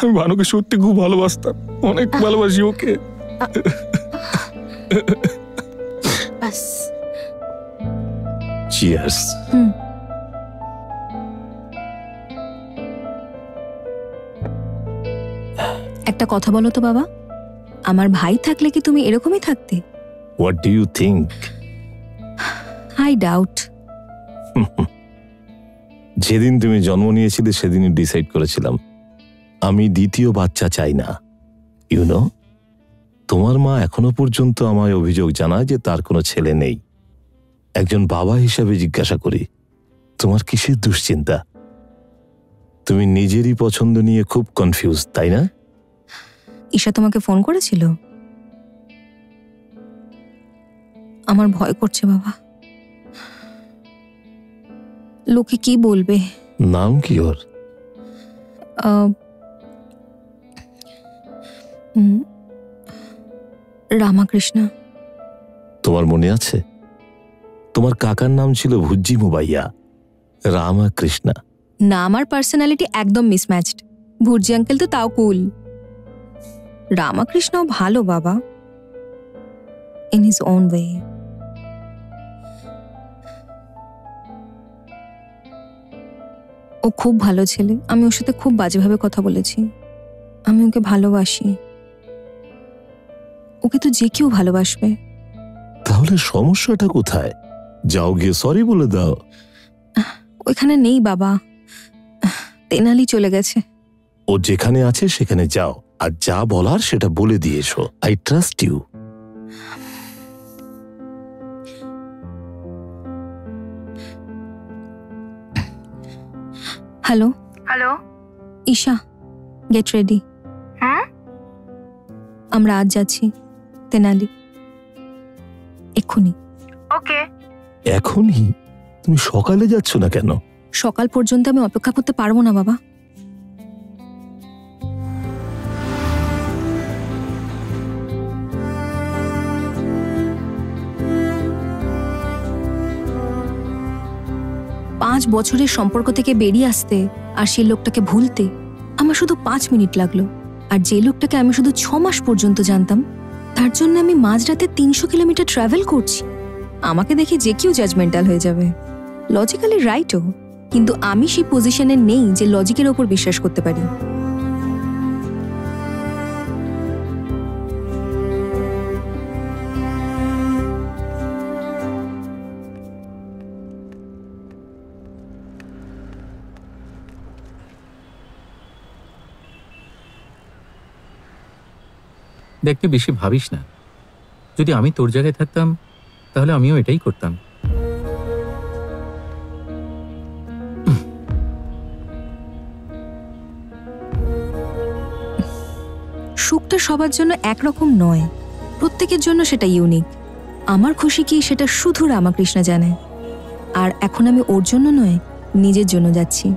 আমি ভানুকে সত্যি খুব ভালোবাসতাম, অনেক ভালোবাসি ওকে। চিয়ার্স। একটা কথা বলো তো বাবা, আমার ভাই থাকলে কি তুমি এরকমই থাকতে? What do you think? I doubt. যেদিন তুমি জন্ম নিয়েছিলে সেদিনই ডিসাইড করেছিলাম আমি দ্বিতীয় বাচ্চা চাই না, ইউ নো। তোমার মা এখনো পর্যন্ত আমায় অভিযোগ জানায় যে তার কোনো ছেলে নেই। একজন বাবা হিসাবে জিজ্ঞাসা করি, তোমার কিসের দুশ্চিন্তা? তুমি নিজেরই পছন্দ নিয়ে খুব কনফিউজ, তাই না? ঈশা তোমাকে ফোন করেছিল? আমার ভয় করছে বাবা, লোকে কি বলবে। নাম কি ওর? রামাকৃষ্ণ। তোমার মনে আছে তোমার কাকার নাম ছিল ভুজ্জি মুবাইয়া রামাকৃষ্ণ? না, আমার পার্সোনালিটি একদম মিসম্যাচড। ভুজ্জি আঙ্কেল তো তাও কুল, রামাকৃষ্ণ ভালো বাবা, ইন হিজ ওন ওয়ে। ও খুব ভালো ছেলে, আমি ওর সাথে খুব বাজেভাবে কথা বলেছি। আমি ওকে ভালোবাসি, ওকে তো যে কেউ ভালোবাসবে। তাহলে সমস্যাটা কোথায়? যাও গিয়ে সরি বলে দাও। ওইখানে নেই বাবা, তেনালি চলে গেছে। ও যেখানে আছে সেখানে যাও, আর যা বলার সেটা বলে দিয়ে এসো। I trust you. Hello hello Isha, get ready. হ্যাঁ, আমরা আজ যাচ্ছি তেনালি, এক্ষুনি। ওকে। এখনই? তুমি সকালে যাচ্ছ না কেন? সকাল পর্যন্ত আমি অপেক্ষা করতে পারবো না বাবা। পাঁচ বছরের সম্পর্ক থেকে বেরিয়ে আসতে আর সেই লোকটাকে ভুলতে আমার শুধু 5 মিনিট লাগলো, আর যে লোকটাকে আমি শুধু 6 মাস পর্যন্ত জানতাম তার জন্য আমি মাঝরাতে 300 কিলোমিটার ট্রাভেল করছি। আমাকে দেখে যে কেউ জাজমেন্টাল হয়ে যাবে। লজিক্যালি রাইটও, কিন্তু আমি সেই পজিশনে নেই যে লজিকের ওপর বিশ্বাস করতে পারি। দেখতে বেশি ভাবিস না, যদি আমি তোর জায়গায় থাকতাম তাহলে আমিও এটাই করতাম। সুখটা সবার জন্য একরকম নয়, প্রত্যেকের জন্য সেটা ইউনিক। আমার খুশি কি সেটা শুধু রামাকৃষ্ণ জানে, আর এখন আমি ওর জন্য নয় নিজের জন্য যাচ্ছি।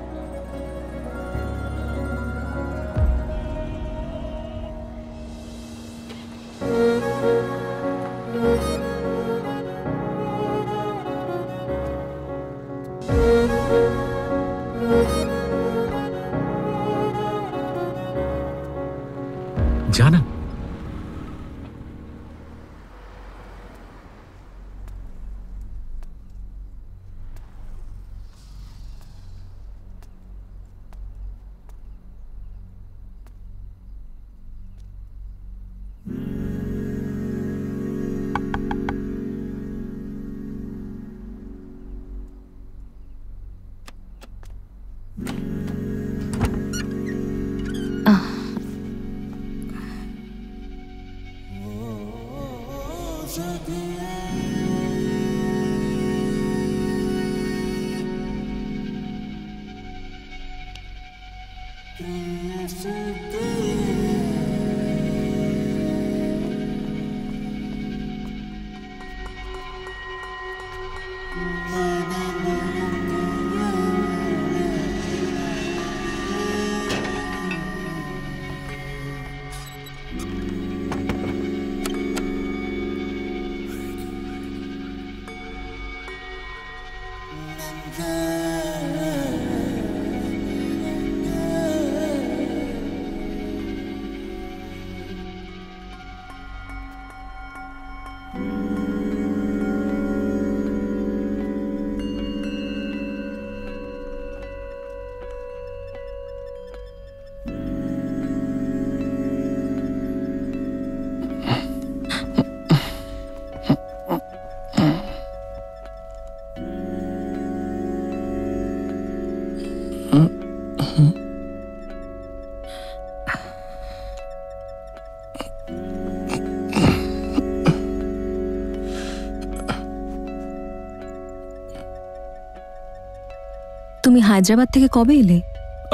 তুমি হায়দ্রাবাদ থেকে কবে এলে?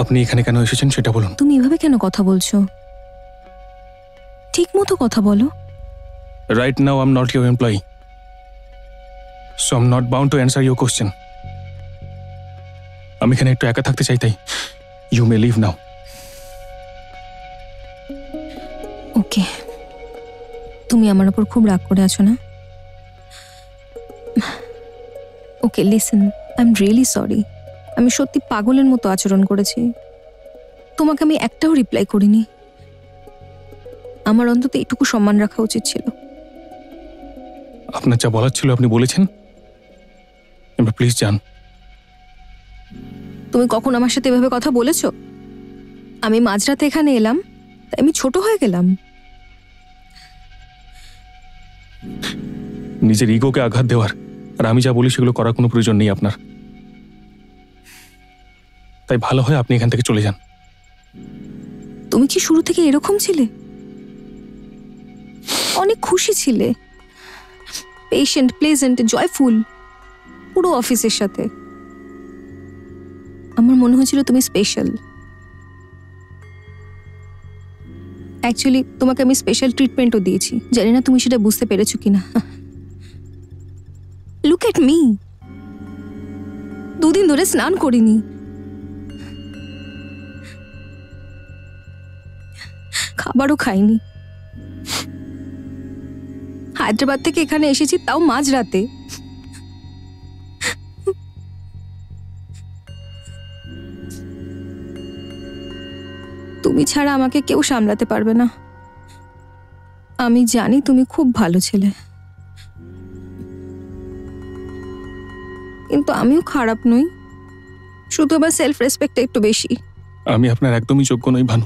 আপনি এখানে কেন এসেছেন সেটা বলুন। তুমি এভাবে কেন কথা বলছো? ঠিক মতো কথা বলো। Right now I am not your employee, so I am not bound to answer your question. আমি এখানে একটু একা থাকতে চাই, তাই ইউ মে লিভ নাও। ওকে। তুমি আমার উপর খুব রাগ করে আছো না? Okay listen, I am really sorry. আমি সত্যি পাগলের মতো আচরণ করেছি, তোমাকে আমি একটাও রিপ্লাই করিনি। আমার অন্তত এটুকু সম্মান রাখা উচিত ছিল। আপনার যা বলার ছিল আপনি বলেছেন, এবার প্লিজ যান। তুমি কখন আমার সাথে এভাবে কথা বলেছো? আমি মাঝরাতে এখানে এলাম, আমি ছোট হয়ে গেলাম? নিজের ইগোকে আঘাত দেওয়ার, আর আমি যা বলি সেগুলো করার কোনো প্রয়োজন নেই আপনার। তাই ভালো হয় আপনি এখান থেকে চলে যান। তুমি কি শুরু থেকে এরকম ছিলে? অনেক খুশি ছিলে, পেশেন্ট, প্লেজেন্ট, জয়ফুল পুরো অফিসের সাথে। আমার মনে হয়েছিল তুমি স্পেশাল। অ্যাকচুয়ালি তোমাকে আমি স্পেশাল ট্রিটমেন্টও দিয়েছি, জানি না তুমি সেটা বুঝতে পেরেছো কিনা। লুক এট মি, দুদিন ধরে স্নান করিনি, খাবারও খাইনি। হায়দ্রাবাদ থেকে এখানে এসেছি, তাও মাঝরাতে। তুমি ছাড়া আমাকে কেউ সামলাতে পারবে না। আমি জানি তুমি খুব ভালো ছেলে, কিন্তু আমিও খারাপ নই, শুধু আমার সেলফ রেসপেক্টটা একটু বেশি। আমি আপনার একদমই যোগ্য নই ভানু।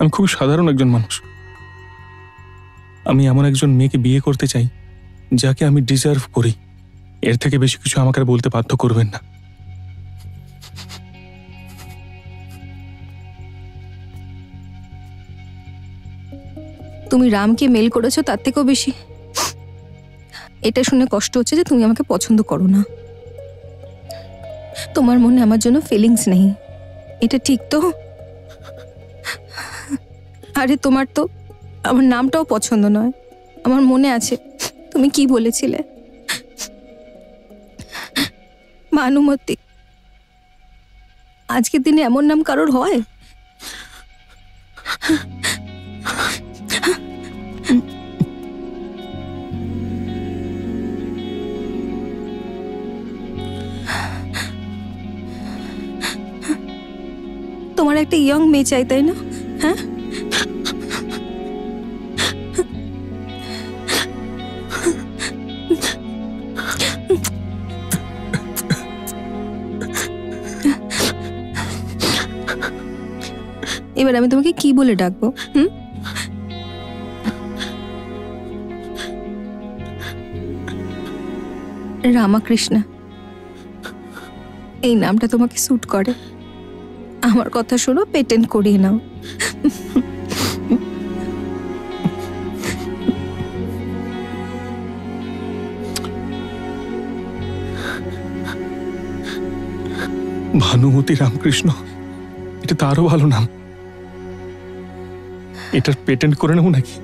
আমি খুব সাধারণ একজন মানুষ। আমি এমন একজন মেয়েকে বিয়ে করতে চাই যাকে আমি ডিজার্ভ করি। এর থেকে বেশি কিছু আমাকে বলতে বাধ্য করবেন না। তুমি রামকে মেল করেছো, তার থেকেও বেশি। এটা শুনে কষ্ট হচ্ছে যে তুমি আমাকে পছন্দ করো না, তোমার মনে আমার জন্য ফিলিংস নেই, এটা ঠিক তো? আরে তোমার তো আমার নামটাও পছন্দ নয়। আমার মনে আছে তুমি কি বলেছিলে, ভানুমতি। আজকের দিনে এমন নাম কারোর হয়? তোমার একটা ইয়ং মেয়ে চাই, তাই না? হ্যাঁ, এবার আমি তোমাকে কি বলে ডাকবো? রামাকৃষ্ণ, এই নামটা তোমাকে স্যুট করে। আমার কথা শোনো, পেটেন্ট করিয়ে নাও। ভানুমতি রামকৃষ্ণ, এটা তারও ভালো নাম। এটার পেটেন্ট করে নেব নাকি?